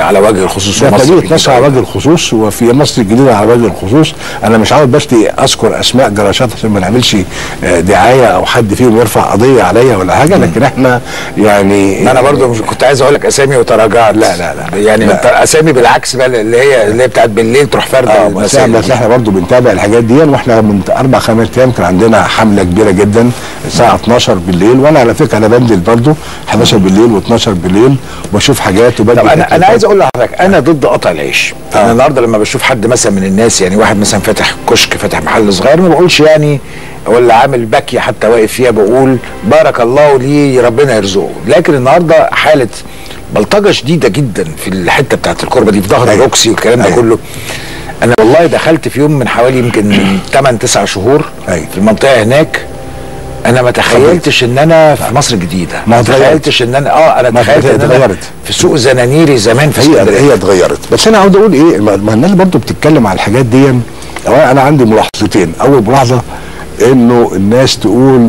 على وجه الخصوص. مدينه نصر على وجه الخصوص وفي مصر الجديده على وجه الخصوص. انا مش عاوز بس اذكر اسماء جراشات عشان ما نعملش دعايه او حد فيهم يرفع قضيه عليا ولا حاجه. لكن احنا يعني انا برضو مش كنت عايز اقول لك اسامي وتراجعت. لا يعني لا. اسامي بالعكس بقى اللي هي بتاعت بالليل تروح فرده. بس احنا برضو بنتابع الحاجات دي. واحنا من 4-5 ايام كان عندنا حمله كبيره جدا الساعه 12 بالليل. وانا على فكره انا بنزل برضو 11 بالليل و12 بالليل بشوف حاجات. وبدل طب انا عايز اقول لحضرتك انا ضد قطع العيش. انا النهارده لما بشوف حد مثلا من الناس يعني واحد مثلا فاتح كشك فاتح محل صغير ما بقولش يعني ولا عامل باكيه حتى واقف فيها. بقول بارك الله وليه ربنا يرزقه. لكن النهارده حاله بلطجه شديده جدا في الحته بتاعت الكربه دي في ظهر الروكسي والكلام ده كله. انا والله دخلت في يوم من حوالي يمكن 8-9 شهور في المنطقه هناك. انا ما تخيلتش ان انا في مصر الجديده. ما تخيلتش ان انا انا تخيلت ان انا في سوق زنانيري زمان في اسكندريه. هي اتغيرت. بس انا عاوز اقول ايه ما الناس برضه بتتكلم على الحاجات دي. انا عندي ملاحظتين. اول ملاحظه انه الناس تقول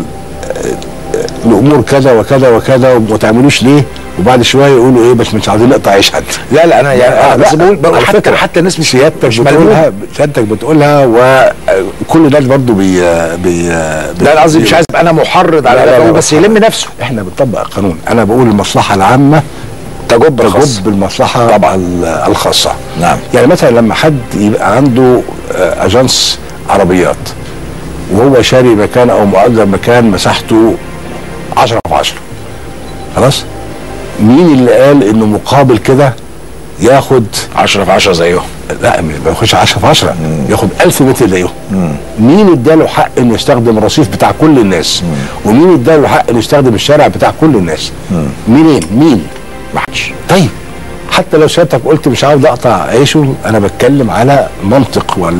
الامور كذا وكذا وكذا وما تعملوش ليه. وبعد شويه يقولوا ايه بس مش عايزين نقطع عيش حد. لا انا يعني بس بقول حتى الناس مش سيادتك بتقولها وكل الناس برضه لا انا قصدي مش عايز انا محرض على ده بس يلم نفسه. احنا بنطبق القانون. انا بقول المصلحه العامه تجب المصلحه طبعا الخاصه. نعم يعني مثلا لما حد يبقى عنده اجنس عربيات وهو شاري مكان او مؤجر مكان مساحته 10×10 خلاص. مين اللي قال انه مقابل كده ياخد 10×10 زيهم؟ لا ما ياخدش 10×10 ياخد 1000 متر زيهم. مين اداله حق انه يستخدم الرصيف بتاع كل الناس؟ ومين اداله حق انه يستخدم الشارع بتاع كل الناس؟ مين؟ ما حدش. طيب حتى لو سيادتك قلت مش عاوز اقطع عيشه انا بتكلم على منطق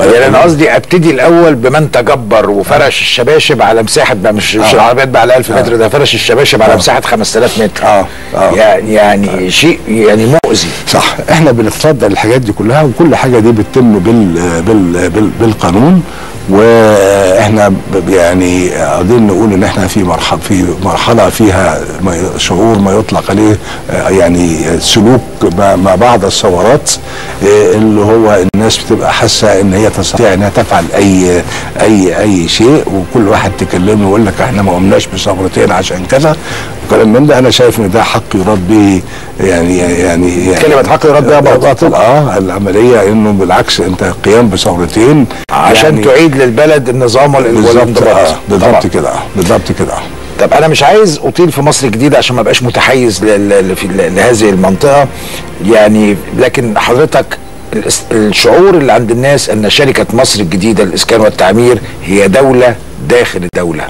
يعني انا قصدي ابتدي الاول بمن تجبر وفرش الشباشب على مساحه بقى مش العربيات بقى على 1000 متر. ده فرش الشباشب على مساحه 5000 متر. يعني شيء يعني مؤذي. صح احنا بنتصدى الحاجات دي كلها. وكل حاجه دي بتتم بالقانون. واحنا يعني قادرين نقول ان احنا في مرحله فيها شعور ما يطلق عليه يعني سلوك ما بعد الثورات اللي هو الناس بتبقى حاسه ان هي تستطيع انها تفعل اي اي اي شيء. وكل واحد تكلمه ويقول لك احنا ما قمناش بثورتين عشان كذا وكلام من ده. انا شايف ان ده حق يراد به يعني كلمه حق يراد بها باطل. العمليه انه بالعكس انت قيام بثورتين عشان تعيد للبلد النظام والانضباط. بالضبط كده. طب انا مش عايز اطيل في مصر الجديدة عشان ما بقاش متحيز لهذه المنطقة يعني، لكن حضرتك الشعور اللي عند الناس ان شركة مصر الجديدة للإسكان والتعمير هي دولة داخل دولة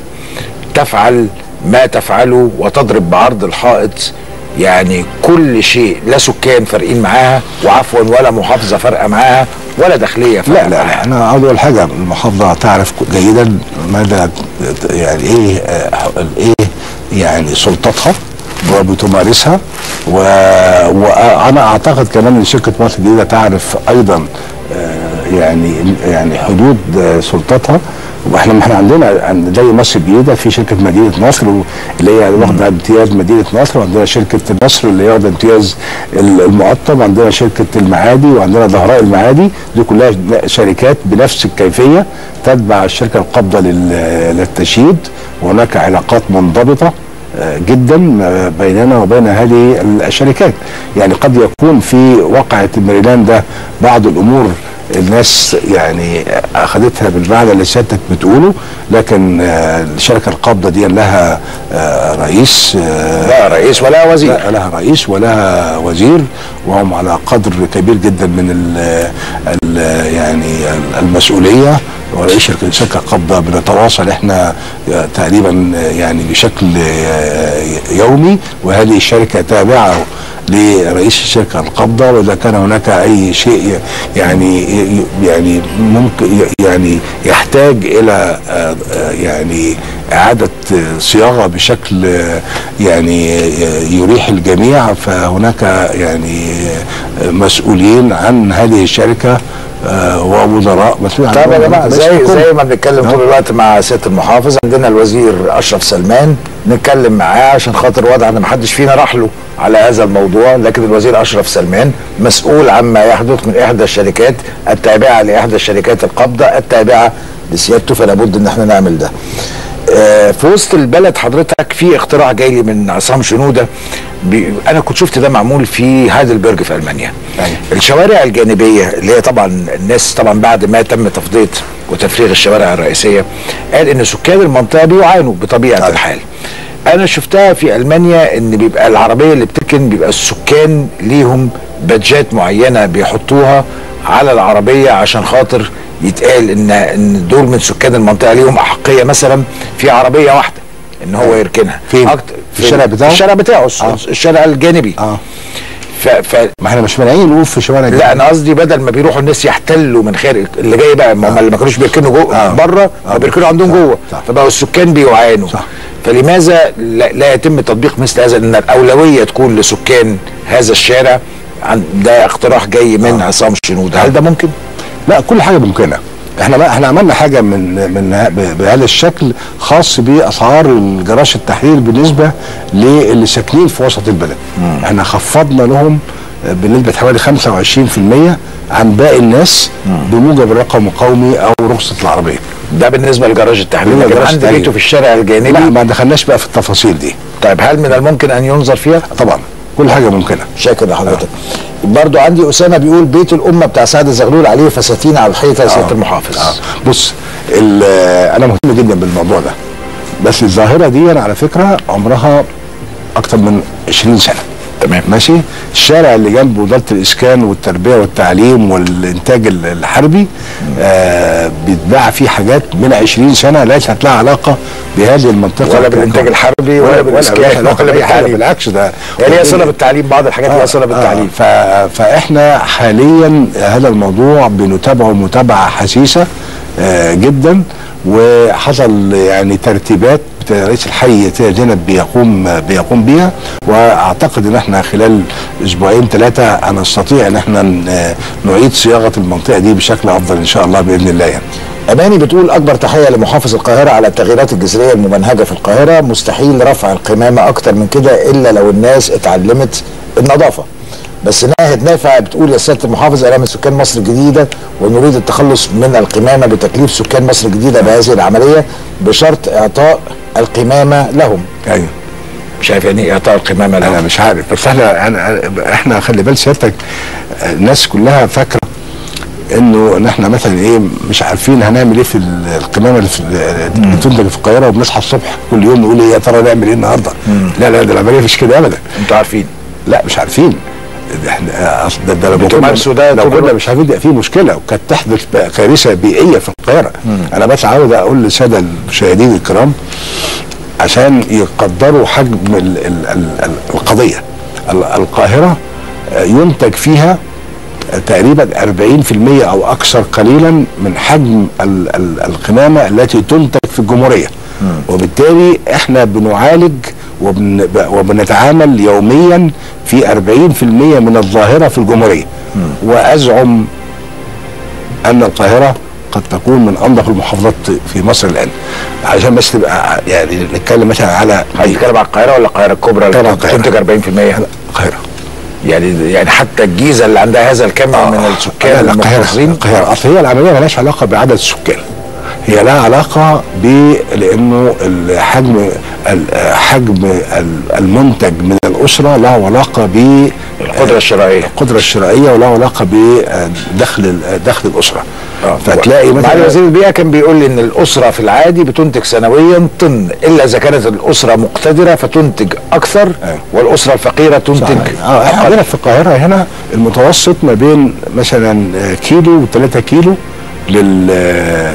تفعل ما تفعله وتضرب بعرض الحائط يعني كل شيء، لا سكان فارقين معاها وعفوا ولا محافظه فارقه معاها ولا داخليه فارقه معاها. لا انا اول حاجه المحافظه تعرف جيدا ماذا يعني ايه يعني سلطتها وبتمارسها، وانا اعتقد كمان ان شركه مصر الجديده تعرف ايضا يعني حدود سلطتها. واحنا عندنا زي مصر الجديده في شركه مدينه نصر اللي هي واخده امتياز مدينه نصر، وعندنا شركه نصر اللي هي واخده امتياز المقطم، وعندنا شركه المعادي، وعندنا زهراء المعادي. دي كلها شركات بنفس الكيفيه تتبع الشركه القابضه للتشييد، وهناك علاقات منضبطه جدا بيننا وبين هذه الشركات. يعني قد يكون في واقعه الميريلاند ده بعض الامور الناس يعني اخذتها بالمعنى اللي سيادتك بتقوله، لكن الشركه القابضه دي لها رئيس، لا رئيس ولا وزير، لا لها رئيس ولا وزير، وهم على قدر كبير جدا من ال يعني المسؤوليه. ورئيس شركه القابضه بنتواصل احنا تقريبا يعني بشكل يومي، وهذه الشركه تابعه لرئيس الشركه القابضه، واذا كان هناك اي شيء يعني ممكن يعني يحتاج الى يعني اعاده صياغه بشكل يعني يريح الجميع، فهناك يعني مسؤولين عن هذه الشركه ووزراء مسؤولين. طب يا جماعه زي ما بنتكلم طول الوقت مع سياده المحافظ، عندنا الوزير اشرف سلمان نتكلم معاه عشان خاطر واضح ان محدش فينا راح له على هذا الموضوع، لكن الوزير اشرف سلمان مسؤول عما يحدث من احدى الشركات التابعه لاحدى الشركات القابضه التابعه لسيادته، فلا بد ان احنا نعمل ده. في وسط البلد حضرتك في اختراع جاي لي من عصام شنوده، انا كنت شفت ده معمول في هايدلبرج في المانيا. الشوارع الجانبيه اللي هي طبعا الناس طبعا بعد ما تم تفضيه وتفريغ الشوارع الرئيسيه، قال ان سكان المنطقه بيعانوا بطبيعه الحال. انا شفتها في المانيا ان بيبقى العربيه اللي بتركن بيبقى السكان ليهم بادجات معينه بيحطوها على العربيه عشان خاطر يتقال ان دول من سكان المنطقه ليهم احقيه مثلا في عربيه واحده ان هو يركنها في الشارع بتاعه الشارع الجانبي. ما احنا مش مانعين نقول في شوارع، لا انا قصدي بدل ما بيروحوا الناس يحتلوا من خارج اللي جاي بقى، ما هم اللي ما كانوش بيركنوا جوه بره بيركنوا عندهم جوه، فبقوا السكان بيعانوا. فلماذا لا يتم تطبيق مثل هذا ان الاولويه تكون لسكان هذا الشارع؟ ده اقتراح جاي من عصام شنوده، هل ده ممكن؟ لا كل حاجه ممكنه. احنا عملنا حاجه من بهذا الشكل خاص باسعار جراج التحرير بالنسبه للي ساكنين في وسط البلد. احنا خفضنا لهم بنسبه حوالي 25% عن باقي الناس بموجب الرقم القومي او رخصه العربيه. ده بالنسبه لجراج التحرير، لكن عند بيته في الشارع الجانبي لا ما دخلناش بقى في التفاصيل دي. طيب هل من الممكن ان ينظر فيها؟ طبعا كل حاجه ممكنه. شكرا لحضرتك. برضو عندي اسامه بيقول بيت الامه بتاع سعد الزغلول عليه فساتين على الحيطه يا سياده المحافظ. بص انا مهتم جدا بالموضوع ده، بس الظاهره دي انا على فكره عمرها اكتر من 20 سنه. تمام ماشي. الشارع اللي جنب وزاره الاسكان والتربيه والتعليم والانتاج الحربي بيتباع فيه حاجات من 20 سنه ليست لها علاقه بهذه المنطقه ولا بالانتاج الحربي ولا بالاسكان ولا بالتعليم. بالعكس ده يعني هي صله بالتعليم، بعض الحاجات ليها صله بالتعليم. فاحنا حاليا هذا الموضوع بنتابعه متابعه حسيسه جدا، وحصل يعني ترتيبات رئيس الحي زينب بيقوم بيها، واعتقد ان احنا خلال اسبوعين ثلاثه هنستطيع ان احنا نعيد صياغه المنطقه دي بشكل افضل ان شاء الله باذن الله. يعني اماني بتقول اكبر تحيه لمحافظ القاهره على التغييرات الجذريه الممنهجه في القاهره، مستحيل رفع القمامه اكتر من كده الا لو الناس اتعلمت النظافه. بس ناهد نافع بتقول يا سياده المحافظ انا من سكان مصر الجديده ونريد التخلص من القمامه بتكليف سكان مصر الجديده بهذه العمليه بشرط اعطاء القمامه لهم. ايوه مش عارف يعني ايه اعطاء القمامه لهم. انا مش عارف، بس احنا خلي بال سيادتك الناس كلها فاكره انه ان احنا مثلا ايه مش عارفين هنعمل ايه في القمامه اللي بتنتج في القاهره، وبنصحى الصبح كل يوم نقول ايه يا ترى نعمل ايه النهارده؟ لا لا، ده العمليه مش كده ابدا. انتوا عارفين؟ لا مش عارفين. احنا اصل ده لو كنا مش عارفين ده في مشكله، وكانت تحدث كارثه بيئيه في القاهره. انا بس عاوز اقول للساده المشاهدين الكرام عشان يقدروا حجم القضيه. القاهره ينتج فيها تقريبا 40% او اكثر قليلا من حجم القمامه التي تنتج في الجمهوريه، وبالتالي احنا بنعالج وبنتعامل يوميا في 40% من الظاهره في الجمهوريه. وازعم ان القاهره قد تكون من انظف المحافظات في مصر الان، عشان بس تبقى يعني نتكلم مثلا على هنتكلم على القاهره ولا القاهره الكبرى اللي تنتج 40%؟ القاهره يعني حتى الجيزه اللي عندها هذا الكم من السكان المحافظين. القاهره اصل هي العمليه مالهاش علاقه بعدد السكان، هي لها علاقه لانه حجم المنتج من الاسره له علاقه بالقدره الشرائيه، القدره الشرائيه، وله علاقه بدخل الاسره. فتلاقي مثلا وزير البيئه كان بيقول لي ان الاسره في العادي بتنتج سنويا طن، الا اذا كانت الاسره مقتدره فتنتج اكثر والاسره الفقيره تنتج عندنا في القاهره هنا المتوسط ما بين مثلا كيلو و3 كيلو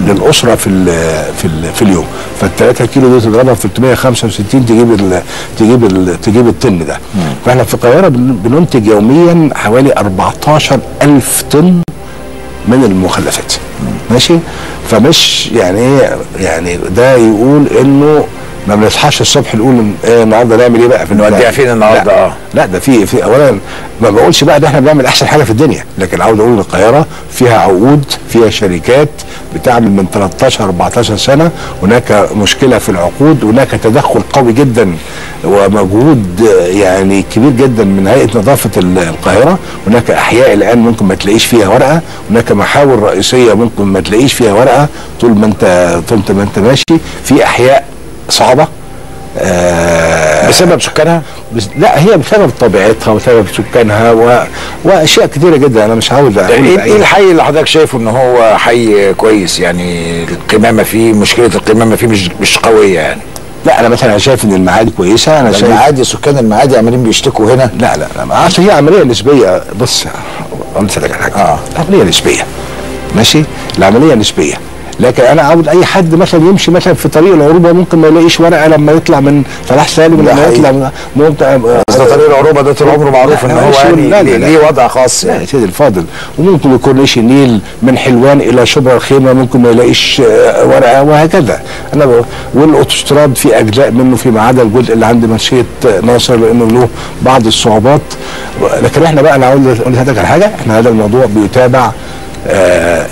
للاسره في اليوم، فال3 كيلو دول تضربها في 365 تجيب الطن ده. فاحنا في القاهره بننتج يوميا حوالي 14,000 طن من المخلفات. ماشي؟ فمش يعني ايه يعني ده يقول انه ما بنصحاش الصبح نقول النهارده نعمل ايه بقى في نوديها فين النهارده. لا ده في اولا ما بقولش بقى ده احنا بنعمل احسن حاجه في الدنيا، لكن عاوز اقول القاهره فيها عقود، فيها شركات بتعمل من 13-14 سنه، هناك مشكله في العقود، هناك تدخل قوي جدا ومجهود يعني كبير جدا من هيئه نظافه القاهره، هناك احياء الان ممكن ما تلاقيش فيها ورقه، هناك محاور رئيسيه ممكن ما تلاقيش فيها ورقه طول ما انت ماشي، في احياء صعبة بسبب سكانها؟ لا هي بسبب طبيعتها وسبب سكانها واشياء كثيره جدا. انا مش عاوز يعني ايه الحي اللي حضرتك شايفه ان هو حي كويس يعني القمامه فيه مشكله القمامه فيه مش قويه يعني؟ لا انا مثلا شايف ان المعادي كويسه، انا شايف المعادي سكان المعادي عمالين بيشتكوا هنا. لا لا لا عشان هي عمليه نسبيه. بص اقول لك على حاجه عمليه نسبيه، ماشي؟ العمليه نسبيه، لكن انا عاوز اي حد مثلا يمشي مثلا في طريق العروبه ممكن ما يلاقيش ورقه لما يطلع من صلاح سالم، لما يطلع من طريق العروبه ده طول عمره معروف ان هو يعني ليه وضع خاص يعني. يا سيدي الفاضل، وممكن ما يكونش النيل من حلوان الى شبرا الخيمه ممكن ما يلاقيش ورقه وهكذا. انا والاوتوستراد في اجزاء منه فيما عدا الجزء اللي عند مشية ناصر لانه له بعض الصعوبات، لكن احنا بقى انا عاوز اقول لحضرتك على حاجه، احنا هذا الموضوع بيتابع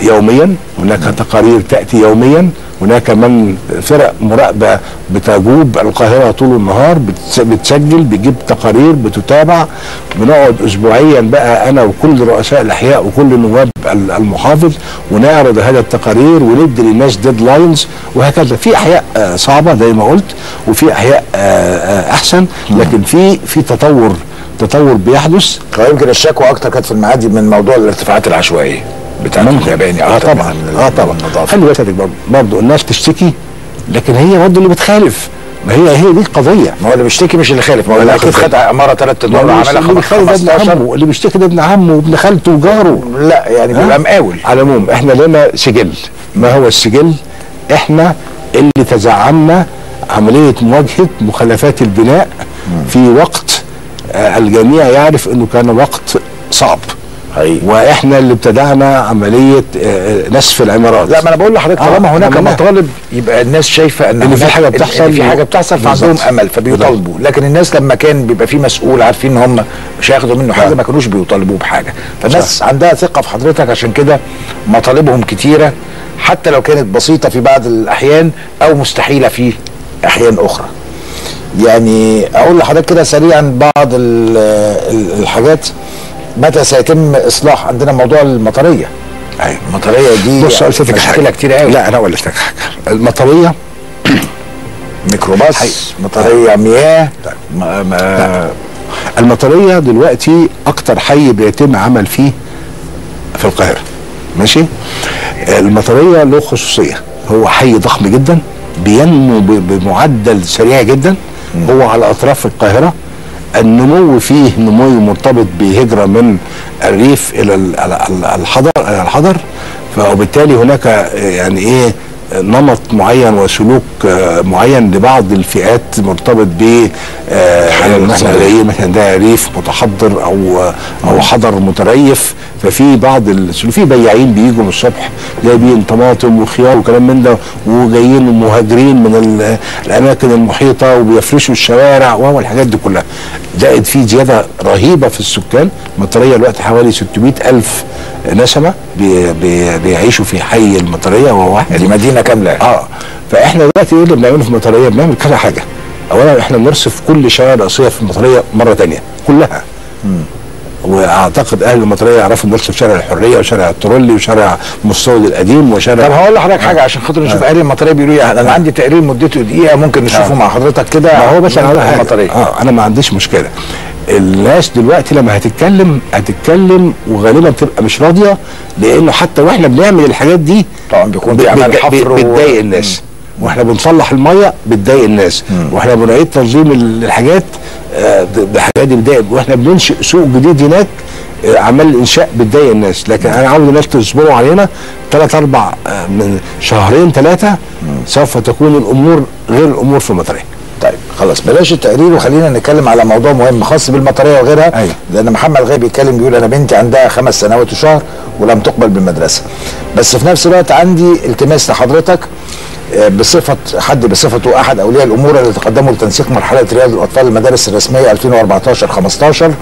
يوميا، هناك تقارير تأتي يوميا، هناك من فرق مراقبة بتجوب القاهرة طول النهار، بتسجل، بتجيب تقارير، بتتابع. بنقعد أسبوعيا بقى أنا وكل رؤساء الأحياء وكل نواب المحافظ ونعرض هذا التقارير وندي للناس ديدلاينز وهكذا. في أحياء صعبة زي ما قلت، وفي أحياء أحسن، لكن في تطور بيحدث. يمكن الشكوى أكتر كانت في المعادي من موضوع الارتفاعات العشوائية بتاع الياباني. طبعا طبعا. خلي بالك برضه الناس تشتكي، لكن هي برضه اللي بتخالف، ما هي دي القضيه. ما هو اللي بيشتكي مش اللي خالف، ما هو اللي اكيد خد عماره 3 ادوار عملها 15، اللي بيشتكي ده ابن عمه وابن خالته وجاره. لا يعني بيبقى مقاول. على العموم احنا لنا سجل. ما هو السجل؟ احنا اللي تزعمنا عمليه مواجهه مخلفات البناء في وقت الجميع يعرف انه كان وقت صعب. واحنا اللي ابتدعنا عمليه نسف العمارات. لا ما انا بقول لحضرتك طالما هناك مطالب يبقى الناس شايفه ان في حاجه بتحصل، في حاجه بتحصل فعندهم امل فبيطالبوا. لكن الناس لما كان بيبقى في مسؤول عارفين ان هم مش هياخدوا منه حاجه ما كانوش بيطالبوه بحاجه، فالناس عندها ثقه في حضرتك، عشان كده مطالبهم كتيره حتى لو كانت بسيطه في بعض الاحيان او مستحيله في احيان اخرى. يعني اقول لحضرتك كده سريعا بعض الحاجات. متى سيتم اصلاح عندنا موضوع المطريه؟ ايوه المطريه دي بص اقول لك مشكله كتير قوي. لا انا اقول لك حاجه، المطريه ميكروباص، مطريه مياه. المطريه دلوقتي اكتر حي بيتم عمل فيه في القاهره. ماشي. المطرية له خصوصية، هو حي ضخم جدا بينمو بمعدل سريع جدا، هو على أطراف القاهرة، النمو فيه نمو مرتبط بهجرة من الريف إلى الحضر، وبالتالي هناك يعني إيه نمط معين وسلوك معين لبعض الفئات مرتبط ب مثلا ده ريف متحضر او حضر متريف، ففي بعض السلوك، في بياعين بيجوا من الصبح جايبين طماطم وخيار وكلام من ده، وجايين مهاجرين من الاماكن المحيطه وبيفرشوا الشوارع وهو الحاجات دي كلها. زائد في زياده رهيبه في السكان، المطريه دلوقتي حوالي 600,000 نسمه بيعيشوا في حي المطريه، وهو مدينه كامله. فاحنا دلوقتي ايه اللي بنعمله في المطريه؟ بنعمل كذا حاجه. اولا احنا بنرصف كل شوارع رئيسيه في المطريه مره ثانيه كلها. واعتقد اهل المطريه يعرفوا نرصف شارع الحريه وشارع الترولي وشارع مستود القديم وشارع. طب هقول لحضرتك حاجه عشان خاطر نشوف اهل المطريه بيقولوا ايه. انا عندي تقرير مدته دقيقه، ممكن نشوفه مع حضرتك كده؟ ما هو بس على المطريه. انا ما عنديش مشكله. الناس دلوقتي لما هتتكلم وغالبا تبقى مش راضيه، لانه حتى واحنا بنعمل الحاجات دي طبعا بيكون بتضايق الناس، واحنا بنصلح الميه بتضايق الناس، واحنا بنعيد تنظيم الحاجات الحاجات دي بتضايق، واحنا بننشئ سوق جديد هناك عمل الانشاء بتضايق الناس. لكن انا عاوز الناس تصبروا علينا 3-4 من شهرين 3 سوف تكون الامور غير الامور في المطريه. طيب خلاص بلاش التقرير وخلينا نتكلم على موضوع مهم خاص بالمطريه وغيرها. لان محمد غايب بيتكلم بيقول انا بنتي عندها 5 سنوات وشهر ولم تقبل بالمدرسه، بس في نفس الوقت عندي التماس لحضرتك بصفته احد اولياء الامور اللي تقدموا لتنسيق مرحله رياض الاطفال المدارس الرسميه 2014-15.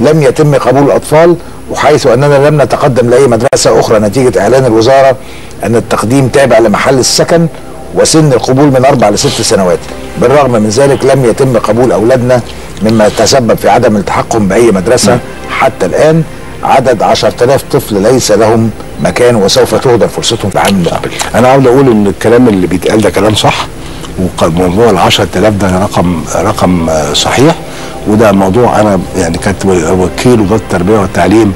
لم يتم قبول الاطفال، وحيث اننا لم نتقدم لاي مدرسه اخرى نتيجه اعلان الوزاره ان التقديم تابع لمحل السكن وسن القبول من 4 ل6 سنوات. بالرغم من ذلك لم يتم قبول أولادنا، مما يتسبب في عدم التحقهم بأي مدرسة حتى الآن. عدد 10,000 طفل ليس لهم مكان، وسوف تهدر فرصتهم في العام المقبل. أنا عاوز أقول إن الكلام اللي بيتقال ده كلام صح، وموضوع 10,000 ده رقم صحيح، وده موضوع أنا يعني كنت وكيل وزارة التربية والتعليم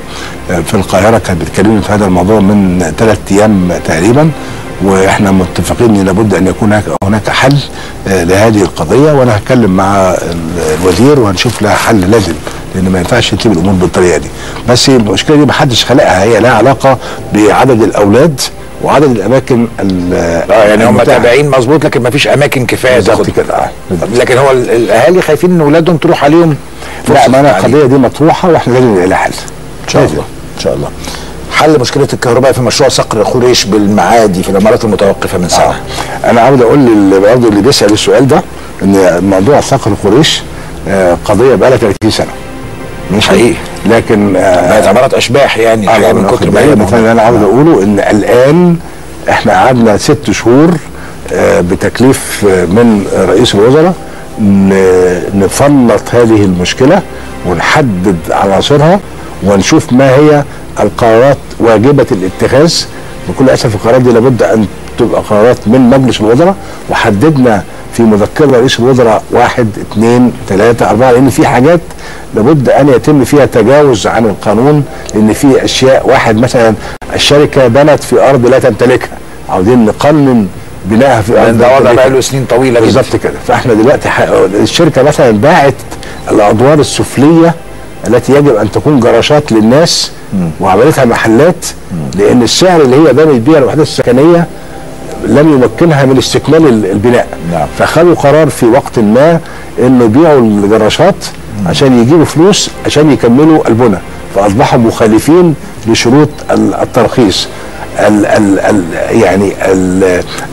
في القاهرة كانت بتكلمني في هذا الموضوع من 3 أيام تقريبا، واحنا متفقين ان لابد ان يكون هناك حل لهذه القضيه، وانا هتكلم مع الوزير وهنشوف لها حل لازم، لان ما ينفعش تسيب الامور بالطريقه دي. بس المشكله دي ما حدش خلقها، هي لها علاقه بعدد الاولاد وعدد الاماكن يعني هم تابعين مظبوط، لكن ما فيش اماكن كفايه تاخد كده. لكن هو الاهالي خايفين ان اولادهم تروح عليهم. لا، ما انا القضيه دي مطروحه واحنا لازم نلاقي لها حل ان شاء الله. ان شاء الله. حل مشكله الكهرباء في مشروع صقر خريش بالمعادي في العمارات المتوقفه من سنه. انا عاوز اقول برضه اللي بيسال السؤال ده ان موضوع صقر خريش قضيه بقى لها 30 سنه. مش حقيقي. لكن بقت عباره اشباح يعني من كتر ما هي. انا عاوز اقوله ان الان احنا قعدنا 6 شهور بتكليف من رئيس الوزراء نفلط هذه المشكله ونحدد عناصرها ونشوف ما هي القرارات واجبة الاتخاذ. بكل أسف القرارات دي لابد أن تبقى قرارات من مجلس الوزراء، وحددنا في مذكرة رئيس الوزراء 1، 2، 3، 4، لأن في حاجات لابد أن يتم فيها تجاوز عن القانون، لأن في أشياء واحد مثلا الشركة بنت في أرض لا تمتلكها، عاوزين نقنن بناءها في أرض ده وضع بقاله سنين طويلة بالظبط كده. فإحنا دلوقتي الشركة مثلا باعت الأدوار السفلية التي يجب ان تكون جراشات للناس وعملتها محلات، لان السعر اللي هي بنت بيه الوحدات السكنيه لم يمكنها من استكمال البناء. فخدوا قرار في وقت ما انه يبيعوا الجراشات عشان يجيبوا فلوس عشان يكملوا البنى، فاصبحوا مخالفين لشروط الترخيص.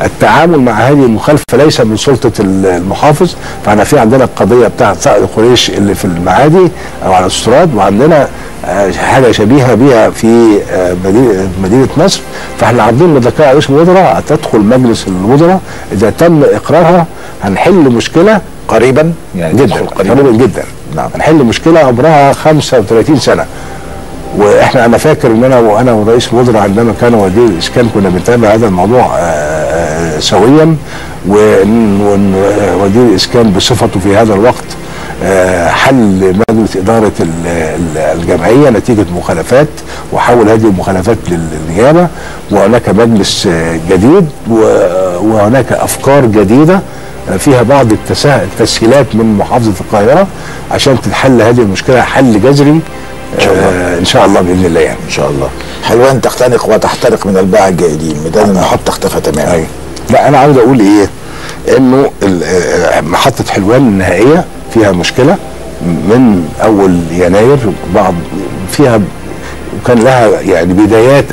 التعامل مع هذه المخالفه ليس من سلطه المحافظ. فاحنا في عندنا القضيه بتاعه صقر قريش اللي في المعادي او على السراد، وعندنا حاجه شبيهه بها في مدينه نصر. فاحنا عاملين مذكره رئيس الوزراء تدخل مجلس الوزراء، اذا تم اقرارها هنحل مشكله قريبا يعني جدا قريبا جدا. نعم، هنحل مشكله عمرها 35 سنه. واحنا انا فاكر ان انا ورئيس الوزراء عندما كان وزير الاسكان كنا بنتابع هذا الموضوع سويا، وان وزير الاسكان بصفته في هذا الوقت حل مجلس إدارة الجمعية نتيجة مخالفات، وحول هذه المخالفات للنيابة، وهناك مجلس جديد وهناك أفكار جديدة فيها بعض التسهيلات من محافظة القاهرة عشان تتحل هذه المشكلة حل جذري إن شاء الله. إن شاء الله بإذن الله يعني. إن شاء الله. حلوان تختنق وتحترق من الباعة الجائدين، ميدان المحطة اختفى تماما. أيوه. لا أنا عاوز أقول إيه؟ إنه محطة حلوان النهائية فيها مشكلة من أول يناير، بعض فيها كان لها يعني بدايات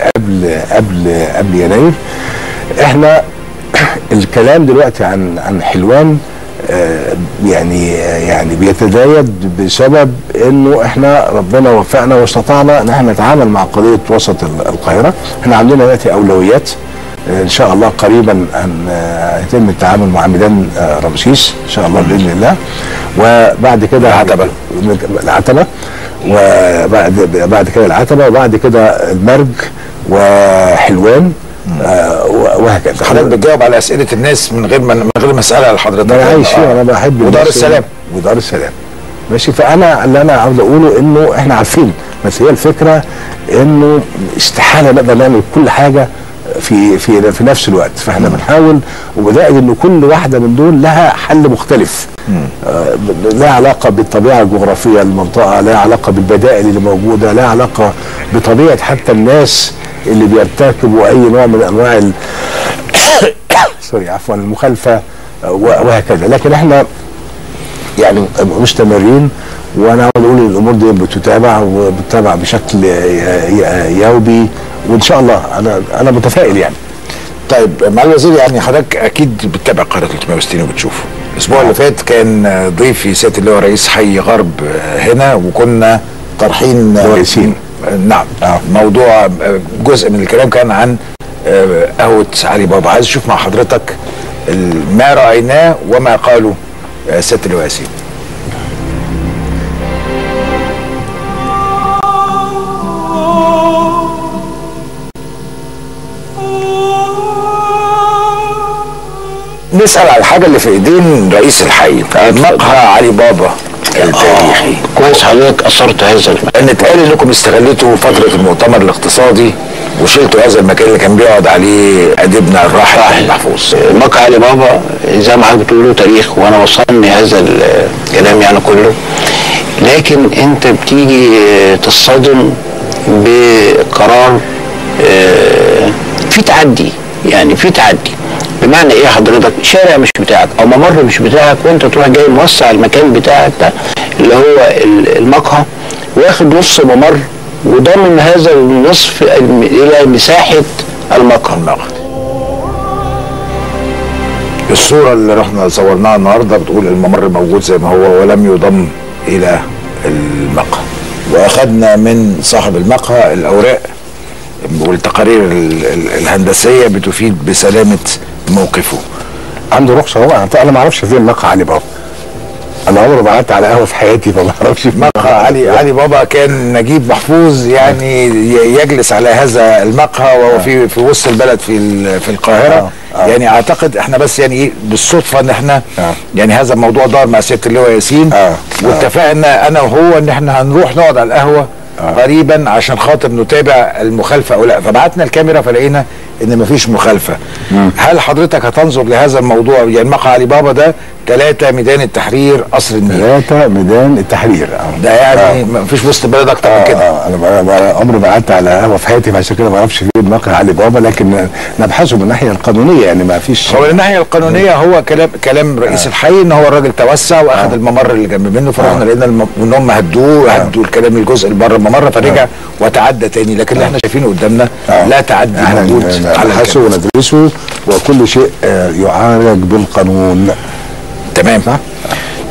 قبل يناير. إحنا الكلام دلوقتي عن حلوان يعني بيتزايد بسبب انه احنا ربنا وفقنا واستطعنا ان احنا نتعامل مع قضيه وسط القاهره. احنا عندنا دلوقتي اولويات، ان شاء الله قريبا ان هيتم التعامل مع ميدان رمسيس ان شاء الله باذن الله، وبعد كده العتبه وبعد كده العتبه وبعد كده المرج وحلوان وهكذا. حضرتك بتجاوب على اسئله الناس من غير ما اسالها لحضرتك. انا عايش فيها، انا بحب ودار السلام ماشي. فانا اللي انا عاوز اقوله انه احنا عارفين، بس هي الفكره انه استحاله نقدر نعمل كل حاجه في في في نفس الوقت، فاحنا بنحاول، وبدأت ان كل واحده من دول لها حل مختلف، لها علاقه بالطبيعه الجغرافيه للمنطقه، لها علاقه بالبدائل اللي موجوده، لها علاقه بطبيعه حتى الناس اللي بيرتكبوا اي نوع من انواع سوري عفوا المخالفه وهكذا. لكن احنا يعني مستمرين، وانا عاوز اقول الامور دي بتتابع وبتتابع بشكل يومي، وان شاء الله انا متفائل يعني. طيب معالي الوزير، يعني حضرتك اكيد بتتابع قناه 360 وبتشوفه. الاسبوع اللي فات كان ضيفي سياده اللي هو رئيس حي غرب هنا، وكنا طرحين نعم موضوع جزء من الكلام كان عن قهوة علي بابا. عايز اشوف مع حضرتك ما رايناه وما قاله سيادة اللواء ياسين. نسال على الحاجه اللي في ايدين رئيس الحي، مقهى علي بابا التاريخي. كويس حضرتك اثرت هذا المكان. اتقال انكم استغلتوا فتره المؤتمر الاقتصادي وشلتوا هذا المكان اللي كان بيقعد عليه اديبنا الراحل محفوظ. مقهى علي بابا زي ما حضرتك بتقول له تاريخ، وانا وصلني هذا الكلام يعني كله، لكن انت بتيجي تصطدم بقرار في تعدي، يعني في تعدي. بمعنى ايه حضرتك؟ شارع مش بتاعك او ممر مش بتاعك، وانت تروح جاي موسع المكان بتاعك ده اللي هو المقهى، واخد نص ممر وضامن هذا النصف الى مساحه المقهى. الصوره اللي رحنا صورناها النهارده بتقول الممر موجود زي ما هو ولم يضم الى المقهى، واخدنا من صاحب المقهى الاوراق والتقارير الهندسيه بتفيد بسلامه موقفه. عنده رخصه هو. انا ما اعرفش فين مقهى علي بابا، انا عمري ما قعدت على قهوه في حياتي، فما اعرفش. مقهى علي بابا كان نجيب محفوظ يعني يجلس على هذا المقهى وهو في وسط البلد في القاهره. يعني اعتقد احنا بس يعني بالصدفه ان احنا يعني هذا الموضوع دار مع سياده اللواء ياسين، واتفقنا انا وهو ان احنا هنروح نقعد على القهوه قريبا عشان خاطر نتابع المخالفه او لا. فبعتنا الكاميرا فلقينا ان مفيش مخالفه. هل حضرتك هتنظر لهذا الموضوع؟ يعني مقهى علي بابا ده 3 ميدان التحرير قصر النيل، 3 ميدان التحرير ده يعني مفيش وسط بلد اكتر من كده. انا عمري ما قعدت على قهوه في حياتي، عشان كده ما اعرفش فين مقهى علي بابا، لكن نبحثه من الناحيه القانونيه. يعني ما فيش هو الناحيه القانونيه، هو كلام رئيس الحي ان هو الراجل توسع واخد الممر اللي جنب منه، فرحنا لقينا ان هم هدوه، هدوا الكلام الجزء اللي بره الممر، فرجع وتعدى تاني. لكن اللي احنا شايفينه قدامنا لا تعدي موجود، نبحثه وندرسه وكل شيء يعالج بالقانون. تمام.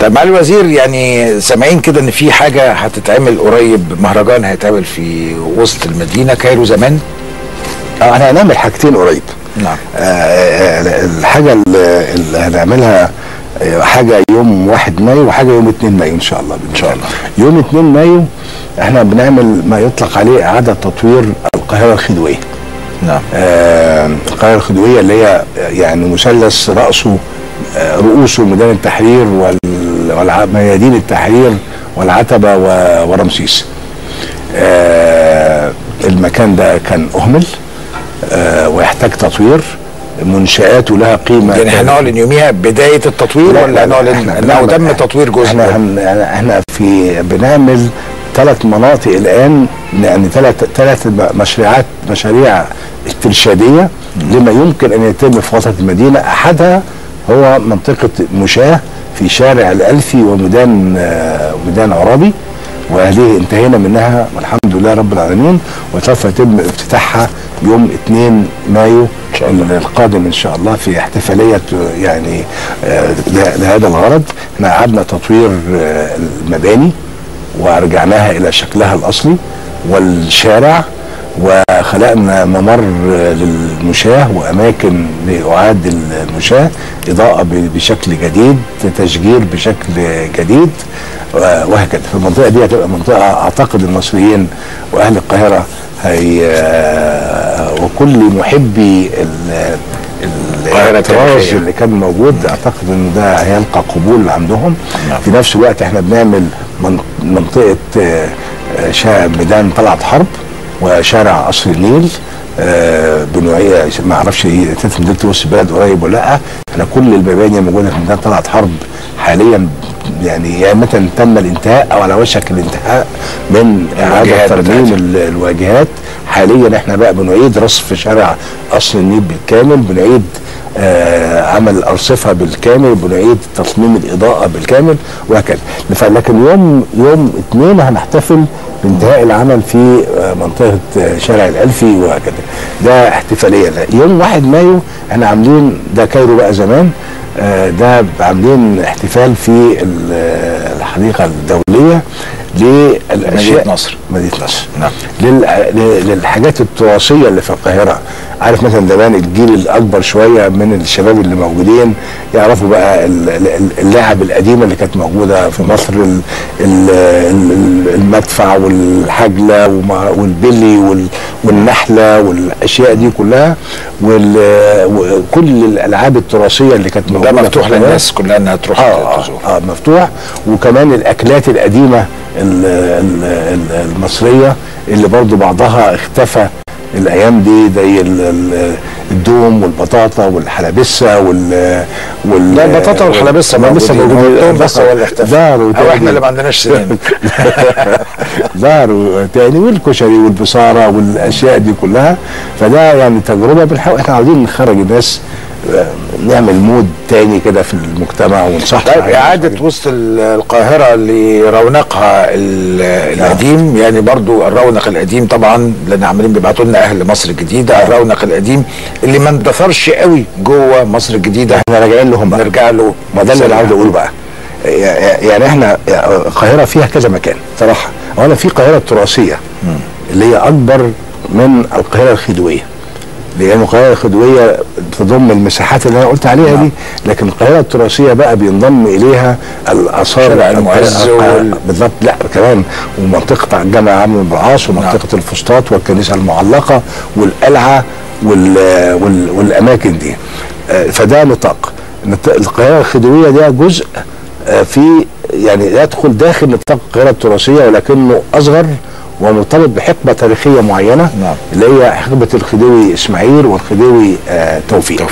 طب معالي الوزير، يعني سامعين كده ان في حاجه هتتعمل قريب، مهرجان هيتعمل في وسط المدينه كايرو زمان. احنا هنعمل حاجتين قريب. نعم. الحاجه اللي هنعملها حاجه يوم 1 مايو وحاجه يوم 2 مايو ان شاء الله. ان شاء الله. يوم 2 مايو احنا بنعمل ما يطلق عليه اعاده تطوير القاهره الخديويه. نعم. القاهره الخديويه اللي هي يعني مثلث رؤوسه ميدان التحرير ميادين التحرير والعتبة ورمسيس. المكان ده كان أهمل ويحتاج تطوير، منشآته لها قيمة. يعني هنعلن يوميها بداية التطوير ولا هنعلن لو تم تطوير جزء؟ احنا بنعمل 3 مناطق الآن، يعني 3 مشاريع استرشادية لما يمكن أن يتم في وسط المدينة. أحدها هو منطقة مشاة في شارع الألفي وميدان عرابي، وهذه انتهينا منها والحمد لله رب العالمين، وسوف يتم افتتاحها يوم 2 مايو القادم ان شاء الله في احتفاليه يعني لهذا الغرض. احنا اعدنا تطوير المباني ورجعناها الى شكلها الاصلي والشارع، وخلقنا ممر للمشاة واماكن لاعاد المشاة، اضاءه بشكل جديد، تشجير بشكل جديد وهكذا. فالمنطقه دي هتبقى منطقه اعتقد المصريين واهل القاهره وكل محبي الطراز اللي كان موجود اعتقد ان ده هيلقى قبول عندهم. في نفس الوقت احنا بنعمل منطقه ميدان طلعت حرب وشارع قصر النيل بنوعيه ما اعرفش تتم دلت وسط البلد قريب ولا لا. احنا كل المباني الموجوده في ميدان طلعت حرب حاليا يعني يا اما تم الانتهاء او على وشك الانتهاء من اعاده ترميم الواجهات. حاليا احنا بقى بنعيد رصف شارع قصر النيل بالكامل، بنعيد عمل الارصفه بالكامل، بنعيد تصميم الاضاءه بالكامل وهكذا. لكن يوم 2 هنحتفل بانتهاء العمل في منطقه شارع الالفي وهكذا. ده احتفاليه. يوم 1 مايو احنا عاملين ده كايرو بقى زمان، ده عاملين احتفال في الحديقه الدوليه للاشياء مدينة نصر. نعم. للحاجات التراثيه اللي في القاهره. عارف مثلا زمان الجيل الاكبر شويه من الشباب اللي موجودين يعرفوا بقى اللعب القديمه اللي كانت موجوده في مصر، المدفع والحجله والبلي والنحله والاشياء دي كلها، وكل الالعاب التراثيه اللي كانت موجوده. ده مفتوح للناس كلها انها تروح تزور. مفتوح. وكمان الاكلات القديمه المصريه اللي برضو بعضها اختفى الايام دي، زي الدوم والبطاطا والحلبسه لا البطاطا والحلبسه ما لسه موجودين، بس هو اللي اختفى او احنا اللي ما عندناش سنين. ظهروا تاني، والكشري والبصاره والاشياء دي كلها. فده يعني تجربه بنحاول احنا عاوزين نخرج الناس، نعمل مود تاني كده في المجتمع ونصحح. طيب اعاده وسط القاهره لرونقها القديم، يعني برضو الرونق القديم طبعا لان عمالين بيبعتوا لنا اهل مصر الجديده الرونق القديم اللي ما اندثرش قوي جوه مصر الجديده. احنا راجعين لهم بقى، نرجع له. ما ده اللي انا عاوز اقوله بقى. يعني احنا القاهره فيها كذا مكان صراحه. اولا في القاهره التراثيه اللي هي اكبر من القاهره الخديويه، لأن القاهرة الخديوية بتضم المساحات اللي أنا قلت عليها دي، لكن القاهرة التراثية بقى بينضم إليها الآثار المعز بالضبط. لا كمان ومنطقة الجامع عمرو بن العاص ومنطقة الفسطاط والكنيسة المعلقة والقلعة والأماكن دي. فده نطاق. القاهرة الخديوية ده جزء في يعني يدخل داخل نطاق القاهرة التراثية، ولكنه أصغر ومرتبط بحقبه تاريخيه معينه. نعم. اللي هي حقبه الخديوي اسماعيل والخديوي توفيق.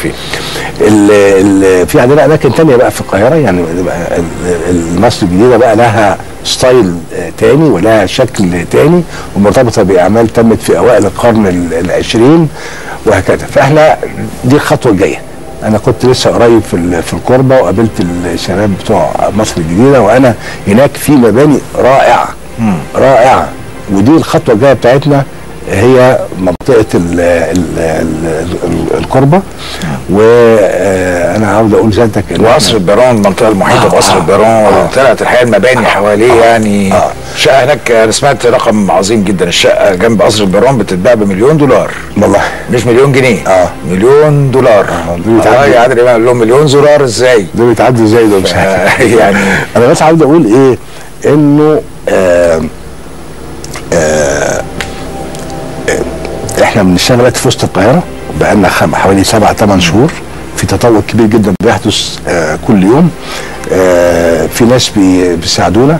في عندنا اماكن ثانيه بقى في القاهره، يعني مصر الجديده بقى لها ستايل تاني ولها شكل تاني ومرتبطه باعمال تمت في اوائل القرن العشرين وهكذا. فاحنا دي الخطوه الجايه. انا كنت لسه قريب في الكوربه وقابلت الشباب بتوع مصر الجديده، وانا هناك في مباني رائعه رائعه. ودي الخطوه الجايه بتاعتنا، هي منطقه الكربه. وانا عاوز اقول لسيادتك وقصر البيران، المنطقه المحيطه بقصر البيران طلعت الحقيقه المباني حواليه يعني شقه هناك. انا سمعت رقم عظيم جدا، الشقه جنب قصر البيران بتتباع ب$1,000,000. والله مش $1,000,000. $1,000,000. عادل امام قال لهم $1,000,000 ازاي؟ دول يتعدوا ازاي دول؟ يعني انا بس عاوز اقول ايه، انه احنا بنشتغل دلوقتي في وسط القاهره بقالنا حوالي 7-8 شهور. في تطور كبير جدا بيحدث كل يوم. في ناس بيساعدونا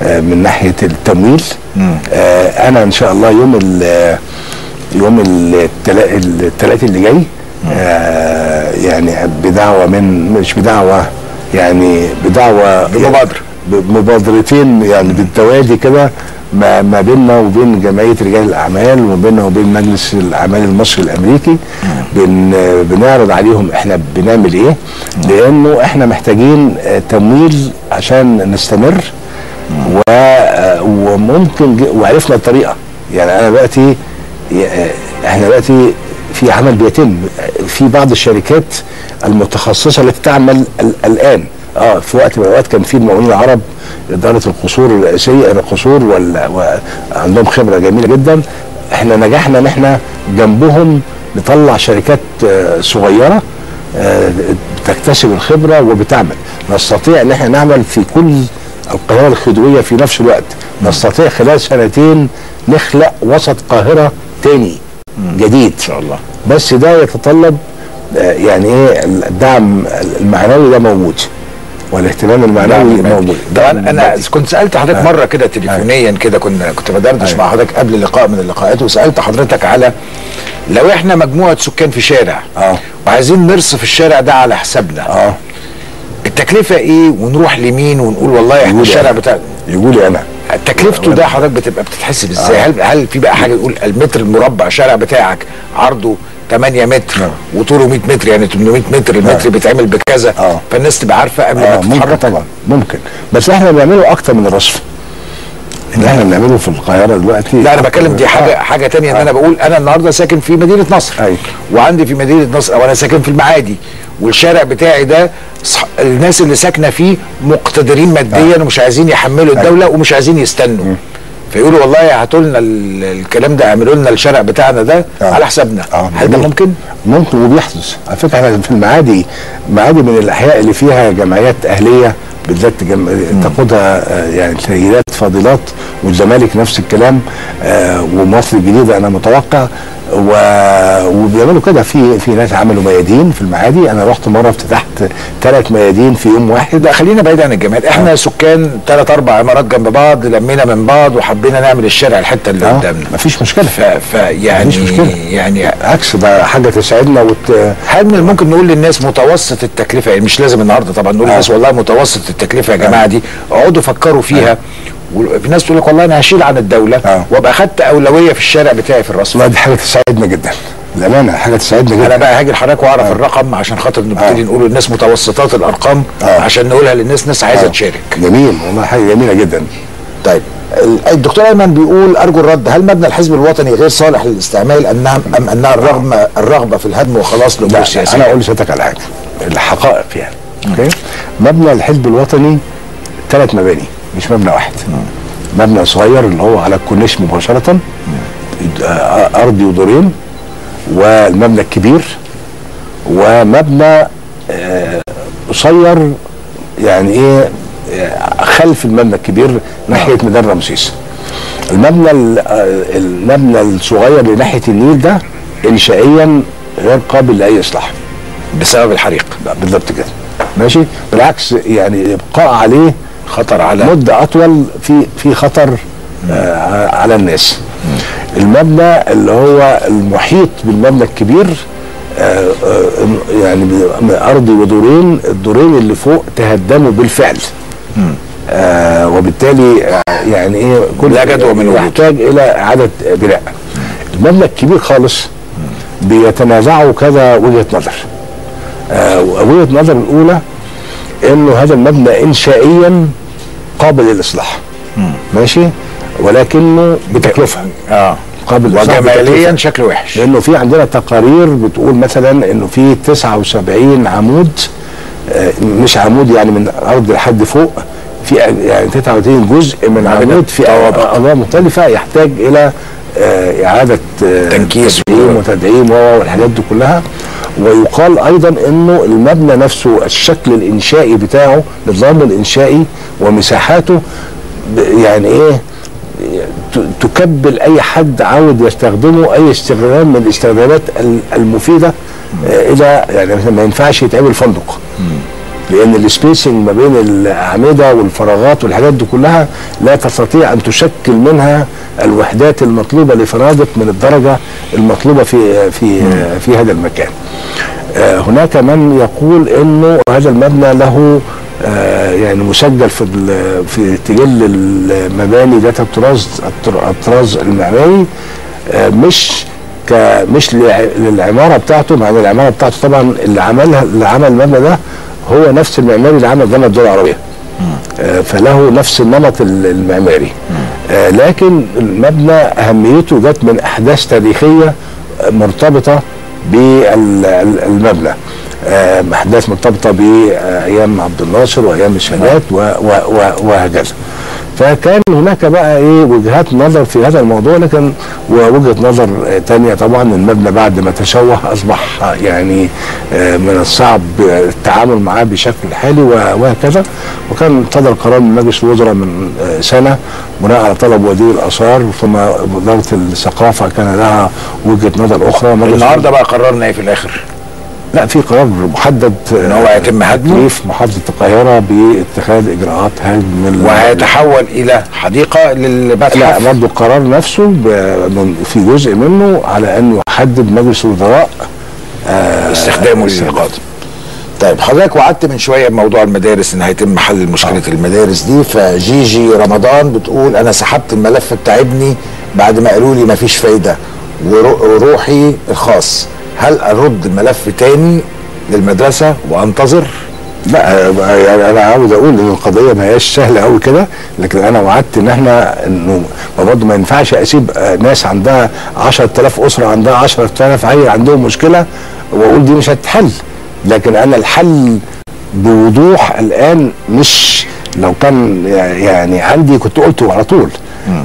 من ناحيه التمويل. انا ان شاء الله يوم الثلاثاء اللي جاي يعني بدعوه من مش بدعوه يعني بدعوه بمبادرتين يعني بالتوازي كده ما بيننا وبين جمعيه رجال الاعمال وبيننا وبين مجلس الاعمال المصري الامريكي. بنعرض عليهم احنا بنعمل ايه، لانه احنا محتاجين تمويل عشان نستمر وممكن وعرفنا الطريقه. يعني انا دلوقتي احنا دلوقتي في عمل بيتم في بعض الشركات المتخصصه اللي بتعمل الان. في وقت من الاوقات كان في المقاولين العرب اداره القصور الرئاسيه القصور وعندهم خبره جميله جدا. احنا نجحنا ان احنا جنبهم نطلع شركات صغيره بتكتسب الخبره وبتعمل. نستطيع ان احنا نعمل في كل القاهره الخديويه في نفس الوقت. نستطيع خلال سنتين نخلق وسط قاهره تاني جديد ان شاء الله. بس ده يتطلب يعني ايه الدعم المعنوي ده موجود والاهتمام المعنوي موجود. طبعا انا كنت سالت حضرتك مره كده تليفونيا كده كنت بدردش مع حضرتك قبل لقاء من اللقاءات، وسالت حضرتك على لو احنا مجموعه سكان في شارع وعايزين نرصف الشارع ده على حسابنا التكلفه ايه، ونروح لمين ونقول والله احنا الشارع بتاعنا يقولي انا تكلفته ده حضرتك بتتحسب ازاي؟ هل في بقى حاجه يقول المتر المربع شارع بتاعك عرضه 8 متر وطوله 100 متر يعني 800 متر المتر بيتعمل بكذا فالناس تبقى عارفه قبل ما تتحرك؟ ممكن طبعا ممكن، بس احنا بنعمله اكتر من الرصف اللي احنا بنعمله في القاهره دلوقتي. لا انا بكلم دي حاجه ثانيه. ان انا بقول انا النهارده ساكن في مدينه نصر وعندي في مدينه نصر او انا ساكن في المعادي والشارع بتاعي ده الناس اللي ساكنه فيه مقتدرين ماديا ومش عايزين يحملوا الدوله ومش عايزين يستنوا فيقولوا والله هاتوا لنا الكلام ده اعملوا لنا الشارع بتاعنا ده على حسابنا. هل ده ممكن؟ ممكن وبيحدث على فكره. احنا في المعادي من الاحياء اللي فيها جمعيات اهليه بالذات تقودها يعني سيدات فاضلات، والزمالك نفس الكلام ومصر الجديده انا متوقع وبيعملوا كده. في ناس عملوا ميادين في المعادي. انا رحت مره افتتحت 3 ميادين في يوم واحد. لا خلينا بعيد عن الجماعات. احنا سكان 3-4 عمارات جنب بعض لمينا من بعض وحبينا نعمل الشارع الحته اللي قدامنا مفيش مشكله. يعني مفيش مشكله يعني عكس ده حاجه تساعدنا هل ممكن نقول للناس متوسط التكلفه؟ يعني مش لازم النهارده طبعا نقول للناس والله متوسط التكلفه يا جماعه دي اقعدوا فكروا فيها. وفي ناس تقول لك والله انا هشيل عن الدوله وابقى خدت اولويه في الشارع بتاعي في الرصف. لا دي حاجه تساعدنا جدا للامانه، حاجه تساعدنا جدا. انا بقى هاجي لحضرتك واعرف الرقم عشان خاطر نبتدي نقول للناس متوسطات الارقام عشان نقولها للناس ناس عايزه تشارك. جميل والله حاجه جميله جدا. طيب الدكتور ايمن بيقول ارجو الرد، هل مبنى الحزب الوطني غير صالح للاستعمال ام انها الرغبه في الهدم وخلاص لامور سياسيه؟ انا اقول لسيادتك على حاجه الحقائق يعني اوكي. مبنى الحزب الوطني 3 مباني مش مبنى واحد. مبنى صغير اللي هو على الكورنيش مباشرة أرضي ودورين، والمبنى الكبير، ومبنى قصير يعني إيه خلف المبنى الكبير ناحية ميدان رمسيس. المبنى الصغير اللي ناحية النيل ده إنشائيا غير قابل لأي إصلاح بسبب الحريق. بالضبط كده ماشي. بالعكس يعني إبقاء عليه خطر على مده اطول في خطر على الناس. المبنى اللي هو المحيط بالمبنى الكبير يعني ارضي ودورين، الدورين اللي فوق تهدموا بالفعل وبالتالي يعني ايه كل يحتاج الى اعاده بناء. المبنى الكبير خالص بيتنازعوا كذا وجهه نظر. وجهه النظر الاولى انه هذا المبنى انشائيا قابل للاصلاح ماشي، ولكنه بتكلفه قابل للاصلاح وجماليا شكله وحش. لانه في عندنا تقارير بتقول مثلا انه في 79 عمود مش عمود يعني من الارض لحد فوق، في يعني 39 جزء من عمود في اضواء مختلفه يحتاج الى اعاده تنكيس وتدعيم والحاجات دي كلها. ويقال ايضا انه المبنى نفسه الشكل الانشائي بتاعه النظام الانشائي ومساحاته يعني ايه تكبل اي حد عاود يستخدمه اي استخدام من الاستخدامات المفيده الى يعني ما ينفعش يتعمل فندق لان السبيسنج ما بين الاعمده والفراغات والحاجات دي كلها لا تستطيع ان تشكل منها الوحدات المطلوبه لفرادق من الدرجه المطلوبه في هذا المكان. هناك من يقول انه هذا المبنى له يعني مسجل في تجل المباني ذات الطراز المعماري، مش للعماره بتاعته، مع ان العماره بتاعته طبعا اللي عمل المبنى ده هو نفس المعماري اللي عمل مبنى الدول العربيه، فله نفس النمط المعماري، لكن المبنى اهميته جت من احداث تاريخيه مرتبطه بالمبنى، احداث مرتبطه بايام عبد الناصر وايام السادات وهكذا. فكان هناك بقى ايه وجهات نظر في هذا الموضوع، لكن ووجهه نظر ثانيه طبعا المبنى بعد ما تشوه اصبح يعني من الصعب التعامل معاه بشكل حالي وهكذا. وكان صدر قرار من مجلس الوزراء من سنه بناء على طلب وزير الاثار، ثم وزاره الثقافه كان لها وجهه نظر اخرى. النهارده بقى قررنا ايه في الاخر؟ لا، في قرار محدد ان هو هيتم هدمه في محافظه القاهره باتخاذ اجراءات هدم، وهيتحول الى حديقه للمتحف. لا، برضه القرار نفسه في جزء منه على انه يحدد مجلس الوزراء استخدامه للانقاذ. طيب حضرتك وعدت من شويه بموضوع المدارس ان هيتم حل مشكله المدارس دي، فجيجي رمضان بتقول انا سحبت الملف بتاع ابني بعد ما قالوا لي مفيش فايده وروحي الخاص، هل ارد الملف تاني للمدرسه وانتظر؟ لا، يعني انا عاوز اقول ان القضيه ما هياش سهله قوي كده، لكن انا وعدت ان احنا انه برضه ما ينفعش اسيب ناس عندها 10000 اسره عندها 10000 عيل عندهم مشكله واقول دي مش هتتحل. لكن انا الحل بوضوح الان، مش لو كان يعني عندي كنت قلته على طول.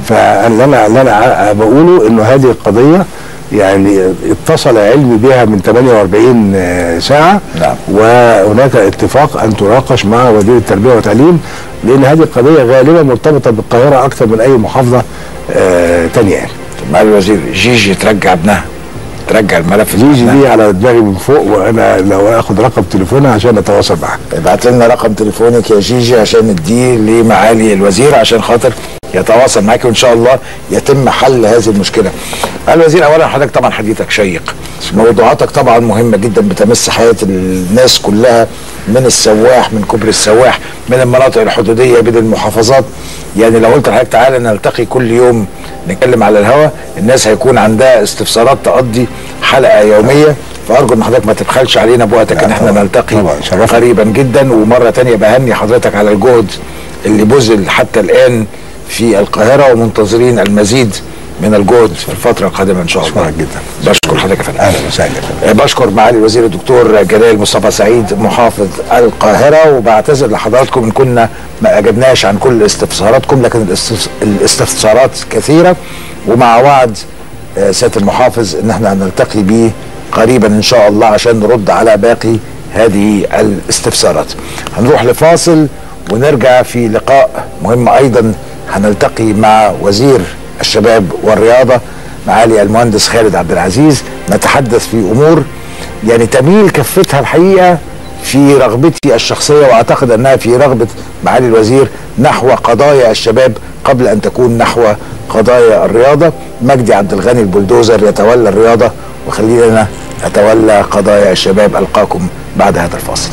فاللي انا بقوله انه هذه القضيه يعني اتصل علمي بها من 48 ساعة. نعم. وهناك اتفاق أن تناقش مع وزير التربية والتعليم، لأن هذه القضية غالبا مرتبطة بالقاهرة أكثر من أي محافظة تانية. يعني مع الوزير جيجي ترجع ابنها، ترجع الملف جيجي دي على دماغي من فوق، وأنا لو آخد رقم تليفونها عشان أتواصل معاها. ابعت لنا رقم تليفونك يا جيجي عشان نديه لمعالي الوزير عشان خاطر يتواصل معاك، وان شاء الله يتم حل هذه المشكله. الوزير، اولا حضرتك طبعا حديثك شيق، موضوعاتك طبعا مهمه جدا بتمس حياه الناس كلها، من السواح، من كوبري السواح، من المناطق الحدوديه بين المحافظات. يعني لو قلت لحضرتك تعالى نلتقي كل يوم نتكلم على الهواء، الناس هيكون عندها استفسارات تقضي حلقه يوميه، فارجو ان حضرتك ما تبخلش علينا بوقتك ان احنا نلتقي قريبا جدا. ومره ثانيه بهني حضرتك على الجهد اللي بذل حتى الان في القاهرة، ومنتظرين المزيد من الجهد في الفترة القادمة ان شاء الله. جدا بشكر حضرتك يا فندم. اهلا وسهلا. بشكر معالي الوزير الدكتور جلال مصطفى سعيد محافظ القاهرة، وبعتذر لحضراتكم ان كنا ما اجبناش عن كل استفساراتكم، لكن الاستفسارات كثيرة، ومع وعد سيادة المحافظ ان احنا هنلتقي بيه قريبا ان شاء الله عشان نرد على باقي هذه الاستفسارات. هنروح لفاصل ونرجع في لقاء مهم ايضا، هنلتقي مع وزير الشباب والرياضة معالي المهندس خالد عبد العزيز، نتحدث في أمور يعني تميل كفتها الحقيقة في رغبتي الشخصية، وأعتقد أنها في رغبة معالي الوزير، نحو قضايا الشباب قبل أن تكون نحو قضايا الرياضة. مجدي عبد الغني البلدوزر يتولى الرياضة، وخلينا نتولى قضايا الشباب. ألقاكم بعد هذا الفاصل.